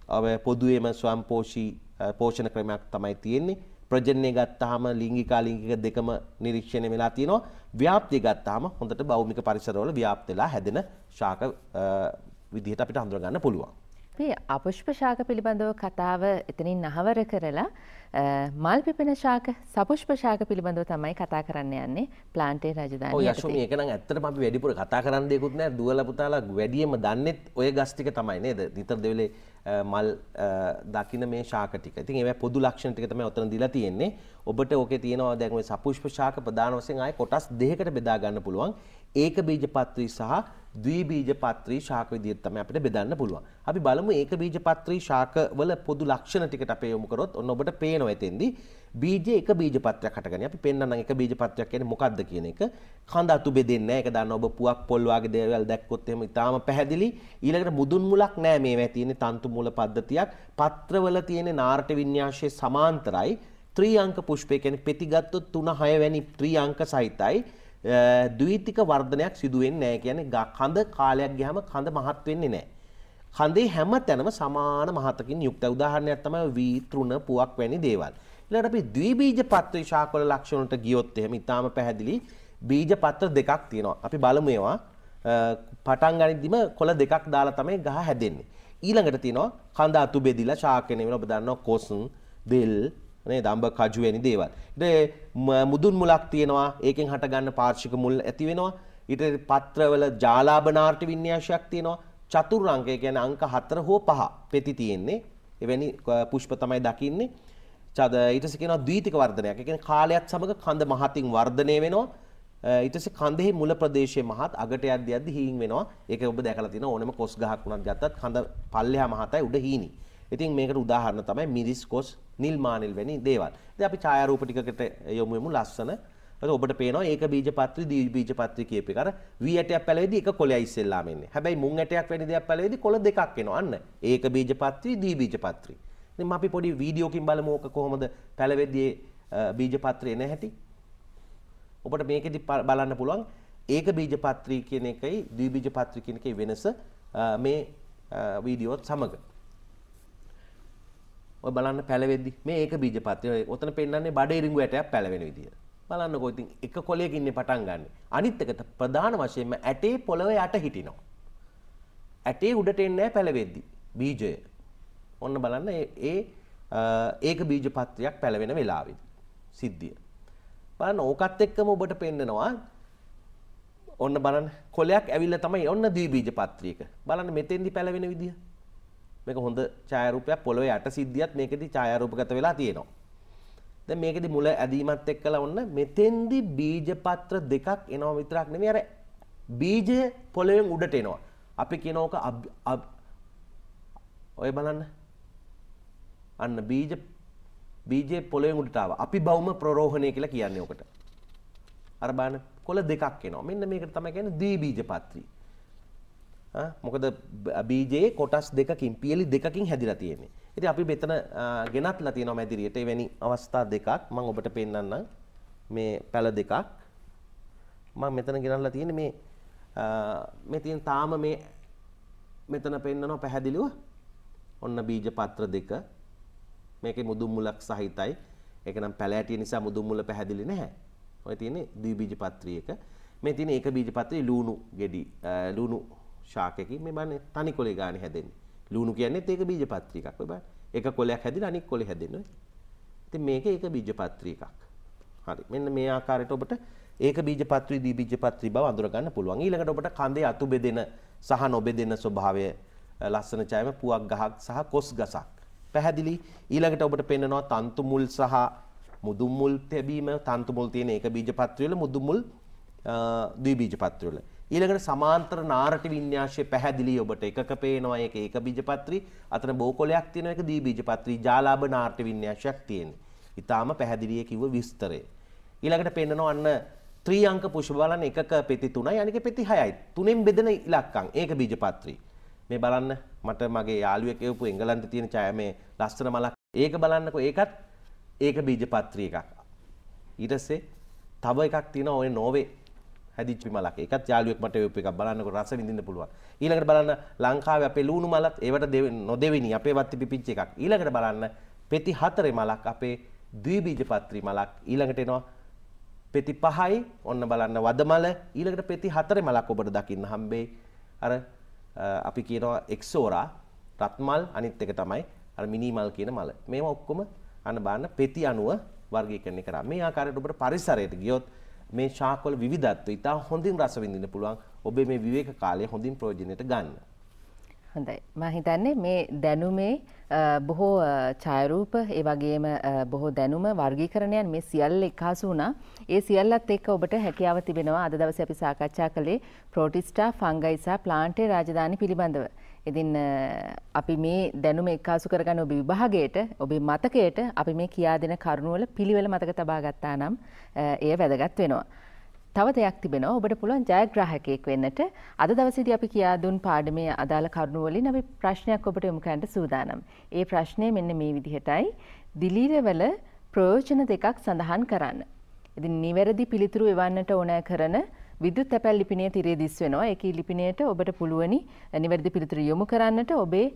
පොදුවේම ස්වම්පෝෂී පෝෂණ ක්‍රමයක් තමයි තියෙන්නේ. ප්‍රජනනය ගත්තාම ලිංගික ලිංගික දෙකම නිරීක්ෂණය වෙලා තියෙනවා. ව්‍යාප්තිය ගත්තාම හොඳට භෞමික පරිසරවල ව්‍යාප්ත වෙලා හැදෙන ශාක විදිහට අපිට හඳුනා ගන්න පුළුවන්. අපි අපුෂ්ප ශාක පිළිබඳව කතාව එතනින් නහවර කරලා මල් පිපෙන ශාක සපුෂ්ප ශාක පිළිබඳව තමයි කතා කරන්න යන්නේ ප්ලාන්ටේ රාජධානියේ. ඔය අශෝක මේක නම් ඇත්තටම අපි වැඩිපුර කතා කරන්න දෙයක්වත් නැහැ. දුවලා පුතාලා වැඩියෙන්ම දන්නේත් ඔය ගස් ටික තමයි නේද? නිතර දෙවිලේ මල් දකින්න මේ ශාක ටික. ඉතින් ඒවා පොදු ලක්ෂණ ටික තමයි ඔතන දීලා තියෙන්නේ. ඔබට ඕකේ තියෙනවා දැන් මේ සපුෂ්ප ශාක ප්‍රධාන වශයෙන් ආයේ කොටස් දෙකකට බෙදා ගන්න පුළුවන්. ඒක බීජපත්‍රී සහ ද්විබීජපත්‍රී ශාක විදිහට තමයි අපිට බෙදන්න පුළුවන්. අපි බලමු ඒක බීජපත්‍රී ශාක වල පොදු ලක්ෂණ ටිකට අපි යොමු කරොත් ඔන්න ඔබට පේනවා එතෙන්දී බීජේ එක බීජපත්‍රයක් හටගන්නේ. අපි පෙන්නන්නම් එක බීජපත්‍රයක් කියන්නේ මොකක්ද කියන එක. කඳ අතු බෙදෙන්නේ නැහැ. ඒක දන්න ඔබ පුවක් පොල් වගේ දේවල් දැක්කොත් එහෙම ඉතාලම පැහැදිලි. ඊළඟට මුදුන් මුලක් නැහැ මේවා තියෙන්නේ තන්තු මුල පද්ධතියක්. පත්‍රවල තියෙන නාට්‍ය වින්‍යාසයේ සමාන්තරයි. ත්‍රිඅංක පුෂ්පය කියන්නේ පෙති ගත්තොත් තුන හය වැනි ත්‍රිඅංක සහිතයි. ද්විතික වර්ධනයක් සිදු වෙන්නේ නැහැ. කියන්නේ කඳ කාලයක් ගියාම කඳ මහත් වෙන්නේ නැහැ. කඳේ හැම තැනම සමාන මහතකින් යුක්තයි. උදාහරණයක් තමයි වී තෘණ පුවක් වැනි දේවල්. ඊළඟට අපි ද්විබීජ පත්‍රී ශාකවල ලක්ෂණ වලට ගියොත් එහෙම ඊටාම පැහැදිලි බීජ පත්‍ර දෙකක් තියෙනවා. අපි බලමු ඒවා. පටන් ගනිද්දිම කොළ දෙකක් දාලා තමයි ගහ හැදෙන්නේ. ඊළඟට තියෙනවා කඳ අතු බෙදිලා ශාකේ නෙවෙයි ඔබ දන්නවා කොසුන් දෙල් නේද අඹ කජු වැනි දේවල්. ඊට මුදුන් මුලක් තියෙනවා. ඒකෙන් හට ගන්න පාර්ශික මුල් ඇති වෙනවා. ඊට පත්‍රවල ජාලාභ නාට්‍ය වින්‍යාසයක් තියෙනවා. චතුර්ංගය කියන්නේ අංක හතර හෝ පහ පෙති තියෙන්නේ. එවැනි පුෂ්ප තමයි දකින්නේ. ඊට පස්සේ කියනවා ද්විතික වර්ධනයක්. ඒ කියන්නේ කාලයත් සමග කඳ මහතින් වර්ධනය වෙනවා. ඊට පස්සේ කඳෙහි මුල ප්‍රදේශයේ මහත් අගට යද්දී යද්දී හීන් වෙනවා. ඒක ඔබ දැකලා තියෙන ඕනම කොස් ගහක් උනත් ගත්තත් කඳ පල්ලෙහා මහතයි උඩ හීනි. ඉතින් මේකට උදාහරණ තමයි මිරිස් කොස් නිල් මානෙල් වැනි දේවල්. ඉතින් අපි ඡායාරූප ටිකකට යොමු වෙමු ලස්සන. ඒක ඔබට පේනවා ඒක බීජපත්‍රි දී බීජපත්‍රි කියපේ. අර වී ඇටයක් පැලෙද්දී එක කොළයයි ඉස්සෙල්ලාම එන්නේ. හැබැයි මුං ඇටයක් වැනි දෙයක් පැලෙද්දී කොළ දෙකක් එනවා. අන්න ඒක බීජපත්‍රි දී බීජපත්‍රි. ඉතින් මම අපි පොඩි වීඩියෝකින් බලමු ඕක කොහොමද පැලෙද්දී බීජපත්‍රි එන හැටි. ඔබට මේකෙදි බලන්න පුළුවන් ඒක බීජපත්‍රී කියන එකයි ද්විබීජපත්‍රී කියන එකේ වෙනස මේ වීඩියෝත් සමග. ඔය බලන්න පැලෙද්දි මේ ඒක බීජපත්‍රී ඔතන පෙන්නන්නේ බඩේ රිංගු ඇටයක් පැලවෙන විදිය. බලන්නකො ඉතින් එක කොළයක ඉන්නේ පටන් ගන්න. අනිත් එකට ප්‍රධාන වශයෙන්ම ඇටේ පොළව යට හිටිනවා. ඇටේ උඩට එන්නේ නැහැ පැලෙද්දි බීජය. ඔන්න බලන්න ඒ ඒක බීජපත්‍රියක් පැලවෙන වෙලාවෙදි සිද්ධිය. බලන්න ඕකත් එක්කම ඔබට පෙන්නනවා ඔන්න බලන්න කොලයක් ඇවිල්ලා තමයි ඔන්න ද්විබීජ පත්‍රියක බලන්න මෙතෙන්දි පැලවෙන විදිය. මේක හොඳ ඡායාරූපයක් පොළවේ යට සිද්ධියත් මේකෙදි ඡායාරූපගත වෙලා තියෙනවා. දැන් මේකෙදි මුල ඇදීමත් එක්කලා ඔන්න මෙතෙන්දි බීජ පත්‍ර දෙකක් එනවා විතරක් නෙමෙයි අර බීජය පොළවෙන් උඩට එනවා. අපි කියනෝක ඔය බලන්න අන්න බීජ බීජේ පොළොවෙන් උඩට ආවා. අපි බවුම ප්‍රරෝහණය කියලා කියන්නේ ඔකට. අර බලන්න කොළ දෙකක් එනවා. මෙන්න මේකට තමයි කියන්නේ ද්විබීජපත්‍රී. ආ මොකද බීජේ කොටස් දෙකකින් පියලි දෙකකින් හැදිලා තියෙන්නේ. ඉතින් අපි මෙතන ගෙනත්ලා තියෙනවා මැදිරියට. එවැනි අවස්ථා දෙකක් මම ඔබට පෙන්නන්නම්. මේ පැල දෙකක් මම මෙතන ගෙනල්ලා තියෙන්නේ මේ මේ තියෙන තාම මේ මෙතන පෙන්නනවා පැහැදිලිව. ඔන්න බීජපත්‍ර දෙක මේකේ මුදුන් මුලක් සහිතයි. ඒක නම් පැලෑටිය නිසා මුදුන් මුල පැහැදිලි නැහැ. ඔය තියෙන්නේ ද්විබීජපත්‍රී එක. මේ තියෙන්නේ ඒක බීජපත්‍රී ලූණු ගෙඩි ලූණු ශාකයකින් මේ බලන්නේ තනි කොළේ ගානේ හැදෙන්නේ. ලූණු කියන්නේත් ඒක බීජපත්‍රී එකක්. ඔය බලන්න. එක කොළයක් හැදිලා අනිත් කොළේ හැදෙනවා. ඉතින් මේක ඒක බීජපත්‍රී එකක්. හරි මෙන්න මේ ආකාරයට ඔබට ඒක බීජපත්‍රී දී බීජපත්‍රී බව අඳුර ගන්න පුළුවන්. ඊළඟට ඔබට කඳේ අතු බෙදෙන සහ නොබෙදෙන ස්වභාවය ලස්සන ඡායම පුවක් ගහක් සහ කොස් ගසක් පැහැදිලි. ඊළඟට ඔබට පෙන්නනවා තන්තු මුල් සහ මුදු මුල් තැබීම. තන්තු මුල් තියෙන ඒක බීජපත්‍රී වල මුදු මුල් දී බීජපත්‍රී වල. ඊළඟට සමාන්තර නාරටි වින්‍යාසයේ පැහැදිලි ඔබට එකක පේනවා ඒක ඒක බීජපත්‍රී අතන බෝකොලයක් තියෙන එක දී බීජපත්‍රී ජාලාභ නාට්‍ය වින්‍යාසයක් තියෙන. ඊටාම පැහැදිලිය කිව්ව විස්තරය. ඊළඟට පෙන්නනවා අන්න ත්‍රි අංක පුෂ්ප බලන්න එකක පෙති තුනයි අනික පෙති හයයි. තුනෙන් බෙදෙන ඉලක්කම් ඒක බීජපත්‍රී. මේ බලන්න මට මගේ යාළුවෙක් එවපු එංගලන්තේ තියෙන ඡාය මේ ලස්සන මලක්. ඒක බලන්නකෝ ඒකත් ඒක බීජපත්‍රී එකක්. ඊට පස්සේ තව එකක් තියෙනවා ඔය නෝවේ හැදිච්චි මලක්. ඒකත් යාළුවෙක් මට වේප් එකක් බලන්නකොට රස විඳින්න පුළුවන්. ඊළඟට බලන්න ලංකාවේ අපේ ලුණු මලත් ඒවට නොදෙවිනි අපේ වත්ති පිපිච්ච එකක්. ඊළඟට බලන්න පෙති හතරේ මලක් අපේ ද්විබීජපත්‍රී මලක්. ඊළඟට එනවා පෙති පහයි ඔන්න බලන්න වදමල. ඊළඟට පෙති හතරේ මලක් ඔබට දකින්න හම්බෙයි. අර අපි කියනවා එක්සෝරා රත්මල් අනිත් එක තමයි අර මිනිමල් කියන මල. මේවා ඔක්කොම අන්න බලන්න පෙති අනුව වර්ගීකරණය කරා. මේ ආකාරයට ඔබට පරිසරයට ගියොත් මේ ශාකවල විවිධත්වය ඉතා හොඳින් රස විඳින්න පුළුවන්. ඔබේ මේ විවේක කාලය හොඳින් ප්‍රයෝජනයට ගන්න. හොඳයි. මම හිතන්නේ මේ දැනුමේ බොහෝ ඡායරූප ඒ වගේම බොහෝ දැනුම වර්ගීකරණයන් මේ සියල්ල එකහසු වුණා. ඒ සියල්ලත් එක්ක ඔබට හැකියාව තිබෙනවා අද දවසේ අපි සාකච්ඡා කළේ ප්‍රෝටිස්ටා, ෆංගයි සහ ප්ලාන්ටේ රාජධානි පිළිබඳව. ඉතින් අපි මේ දැනුම එකහසු කරගන්න ඔබේ විභාගයට, ඔබේ මතකයට අපි මේ කියා දෙන කරුණු වල පිළිවෙල මතක තබා ගත්තා නම් එය වැදගත් වෙනවා. තව දෙයක් තිබෙනවා ඔබට පුළුවන් ජයග්‍රාහකයෙක් වෙන්නට. අද දවසේදී අපි කියා දුන් පාඩමේ අදාළ කරුණු වලින් අපි ප්‍රශ්නයක් ඔබට යොමු කරන්න සූදානම්. ඒ ප්‍රශ්නේ මෙන්න මේ විදිහටයි. දිලීරවල ප්‍රයෝජන දෙකක් සඳහන් කරන්න. ඉතින් නිවැරදි පිළිතුරු එවන්නට ඕනෑ කරන විදුත් තැපැල් ලිපිණිය තිරේ දිස් වෙනවා. ඒකී ලිපිණියට ඔබට පුළුවනි නිවැරදි පිළිතුරු යොමු කරන්නට. ඔබේ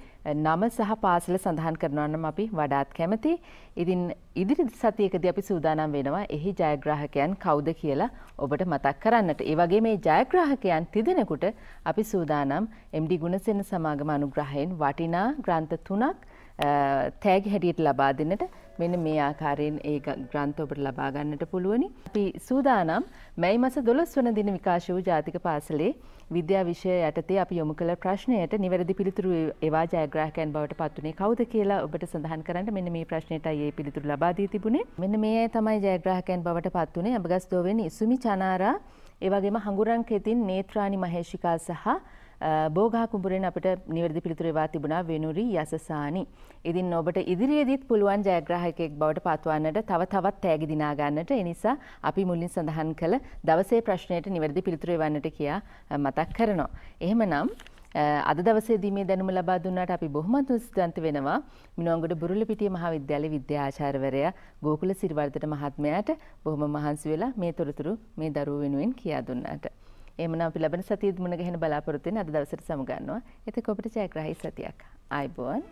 නම සහ පාසල සඳහන් කරනවා නම් අපි වඩාත් කැමතියි. ඉතින් ඉදිරි සතියකදී අපි සූදානම් වෙනවා එහි ජයග්‍රාහකයන් කවුද කියලා ඔබට මතක් කරන්නට. ඒ වගේම මේ ජයග්‍රාහකයන් තිදෙනෙකුට අපි සූදානම් එම් ඩී ගුණසේන සමාගම අනුග්‍රහයෙන් වටිනා ග්‍රන්ථ තුනක් තෑගි හැටියට ලබා දෙන්නට. මෙන්න මේ ආකාරයෙන් ඒ ග්‍රන්ථ ඔබට ලබා ගන්නට පුළුවනි. අපි සූදානම් මැයි මාස දොළොස් වන දින විකාශය වූ ජාතික පාසලේ විද්‍යා විෂය යටතේ අපි යොමු කළ ප්‍රශ්නයට නිවැරදි පිළිතුරු ඒවා ජයග්‍රාහකයන් බවට පත් වුණේ කවුද කියලා ඔබට සඳහන් කරන්න මෙන්න මේ ප්‍රශ්නෙටයි ඒ පිළිතුරු ලබා දී තිබුණේ. මෙන්න මේ තමයි ජයග්‍රාහකයන් බවට පත් වුණේ අඹගස්තෝවෙනි ඉසුමි චනාරා, ඒ වගේම හඟුරංකෙතින් නේත්‍රානි මහේෂිකා සහ බෝගා කුඹුරෙන් අපිට නිවැරදි පිළිතුරු එවා තිබුණා වෙනුරි යසසානි. ඉතින් ඔබට ඉදිරියේදීත් පුළුවන් ජයග්‍රාහකයෙක් බවට පත්වන්නට තව තවත් තෑගි දිනා ගන්නට. ඒ නිසා අපි මුලින් සඳහන් කළ දවසේ ප්‍රශ්නයට නිවැරදි පිළිතුරු එවන්නට කියා මතක් කරනවා. එහෙමනම් අද දවසේදී මේ දැනුම ලබා දුන්නාට අපි බොහොමත් ස්තුතිවන්ත වෙනවා. මිනුවන්ගොඩ බුරුලපිටිය මහාවිද්‍යාලයේ විද්‍යාචාර්යවරයා ගෝකුල සිරිවර්ධන මහත්මයාට බොහොම මහන්සි වෙලා මේ තොරතුරු මේ දරුවෝ වෙනුවෙන් කියා දුන්නාට. එමනම් අපි ලබන සතියෙත් මුණ ගැහෙන බලාපොරොත්තු වෙන අද දවසට සමුගන්නවා. එතකොට ඔබට ජයග්‍රාහී සතියක් ආයිබෝන්.